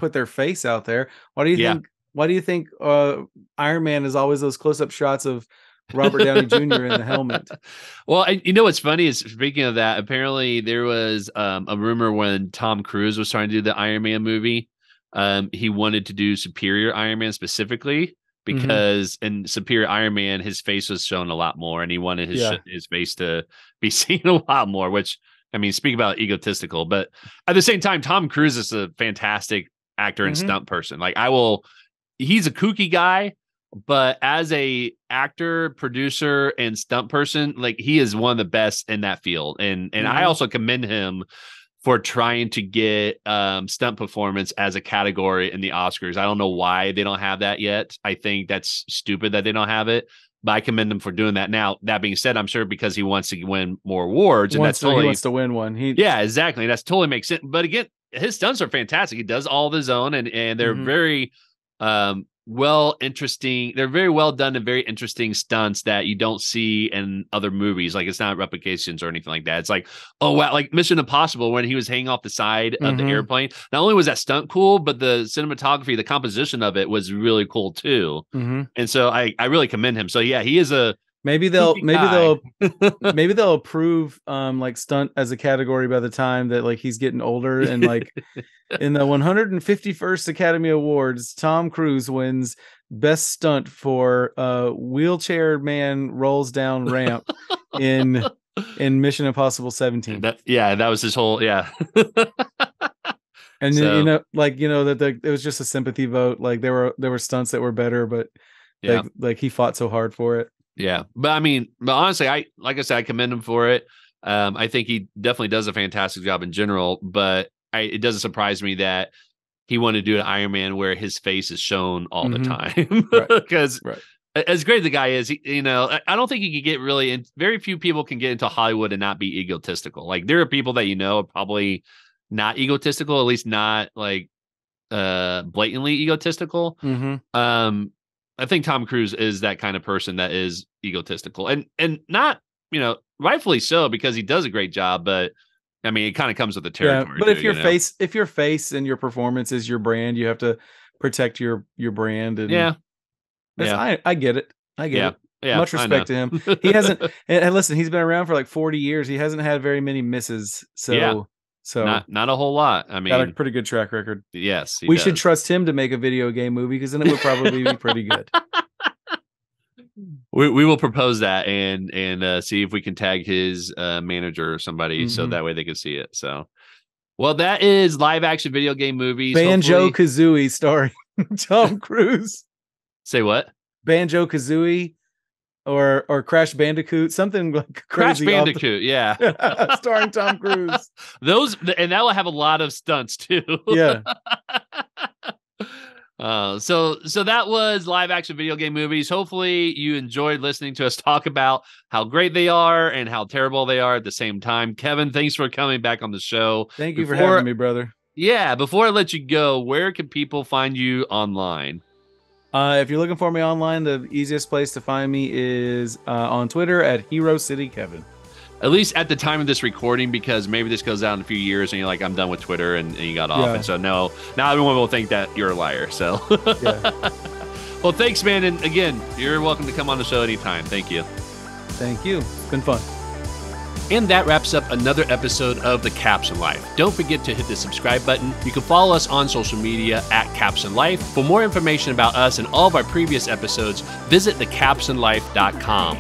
put their face out there. Why do you yeah. think, why do you think uh, Iron Man is always those close-up shots of Robert Downey Junior in the helmet? Well, I, you know, what's funny is speaking of that, apparently there was um, a rumor when Tom Cruise was trying to do the Iron Man movie. Um, he wanted to do Superior Iron Man specifically because mm-hmm. in Superior Iron Man, his face was shown a lot more and he wanted his, yeah. his face to be seen a lot more, which, I mean, speak about egotistical, but at the same time, Tom Cruise is a fantastic actor and mm-hmm. stunt person. Like I will, he's a kooky guy, but as a actor, producer and stunt person, like he is one of the best in that field. And, and mm-hmm. I also commend him for trying to get um, stunt performance as a category in the Oscars. I don't know why they don't have that yet. I think that's stupid that they don't have it, but I commend them for doing that. Now, that being said, I'm sure because he wants to win more awards. And that's to, totally, he wants to win one. He, yeah, exactly. That's totally makes sense. But again, his stunts are fantastic. He does all of his own, and, and they're mm-hmm. very um, well interesting. They're very well done and very interesting stunts that you don't see in other movies. Like it's not replications or anything like that. It's like, oh wow, like Mission Impossible when he was hanging off the side of mm-hmm. the airplane. Not only was that stunt cool, but the cinematography, the composition of it was really cool too. Mm-hmm. And so I, I really commend him. So yeah, he is a maybe they'll maybe guy. they'll maybe they'll approve um like stunt as a category by the time that like he's getting older and like in the one hundred fifty-first Academy Awards, Tom Cruise wins Best Stunt for uh, Wheelchair Man Rolls Down Ramp in in Mission Impossible seventeen. That, yeah, that was his whole, yeah. And so. you know, like, you know, that the, it was just a sympathy vote. Like there were there were stunts that were better, but yeah. like, like he fought so hard for it. Yeah, but I mean, but honestly, I like I said, I commend him for it. Um, I think he definitely does a fantastic job in general, but I, it doesn't surprise me that he wanted to do an Iron Man where his face is shown all mm-hmm. the time. Because right. right. as great as the guy is, he, you know, I, I don't think he could get really in, very few people can get into Hollywood and not be egotistical. Like there are people that, you know, are probably not egotistical, at least not like uh, blatantly egotistical. Mm-hmm. Um, I think Tom Cruise is that kind of person that is egotistical and, and not, you know, rightfully so, because he does a great job, but I mean, it kind of comes with the territory. Yeah, but too, if your you know? face, if your face and your performance is your brand, you have to protect your your brand. And yeah, yeah. I, I get it. I get yeah. it. Yeah, much respect to him. He hasn't. And listen, he's been around for like forty years. He hasn't had very many misses. So, yeah. so not, not a whole lot. I mean, got a pretty good track record. Yes, we does. should trust him to make a video game movie because then it would probably be pretty good. We we will propose that and and uh, see if we can tag his uh, manager or somebody mm-hmm. so that way they can see it. So, well, that is live action video game movies. Banjo-Kazooie starring Tom Cruise. Say what? Banjo-Kazooie or or Crash Bandicoot, something like Crash Bandicoot, the- yeah, starring Tom Cruise. Those and that will have a lot of stunts too. Yeah. Uh, so, so that was live action video game movies. Hopefully you enjoyed listening to us talk about how great they are and how terrible they are at the same time. Kevin, thanks for coming back on the show. Thank you before, for having me, brother. Yeah. Before I let you go, where can people find you online? Uh, if you're looking for me online, the easiest place to find me is, uh, on Twitter at Hero City Kevin. at least at the time of this recording, because maybe this goes out in a few years and you're like, I'm done with Twitter, and, and you got off. Yeah. And so no, now everyone will think that you're a liar. So, yeah. Well, thanks, man. And again, you're welcome to come on the show anytime. Thank you. Thank you. It's been fun. And that wraps up another episode of The Caption Life. Don't forget to hit the subscribe button. You can follow us on social media at Caption Life. For more information about us and all of our previous episodes, visit the caption life dot com.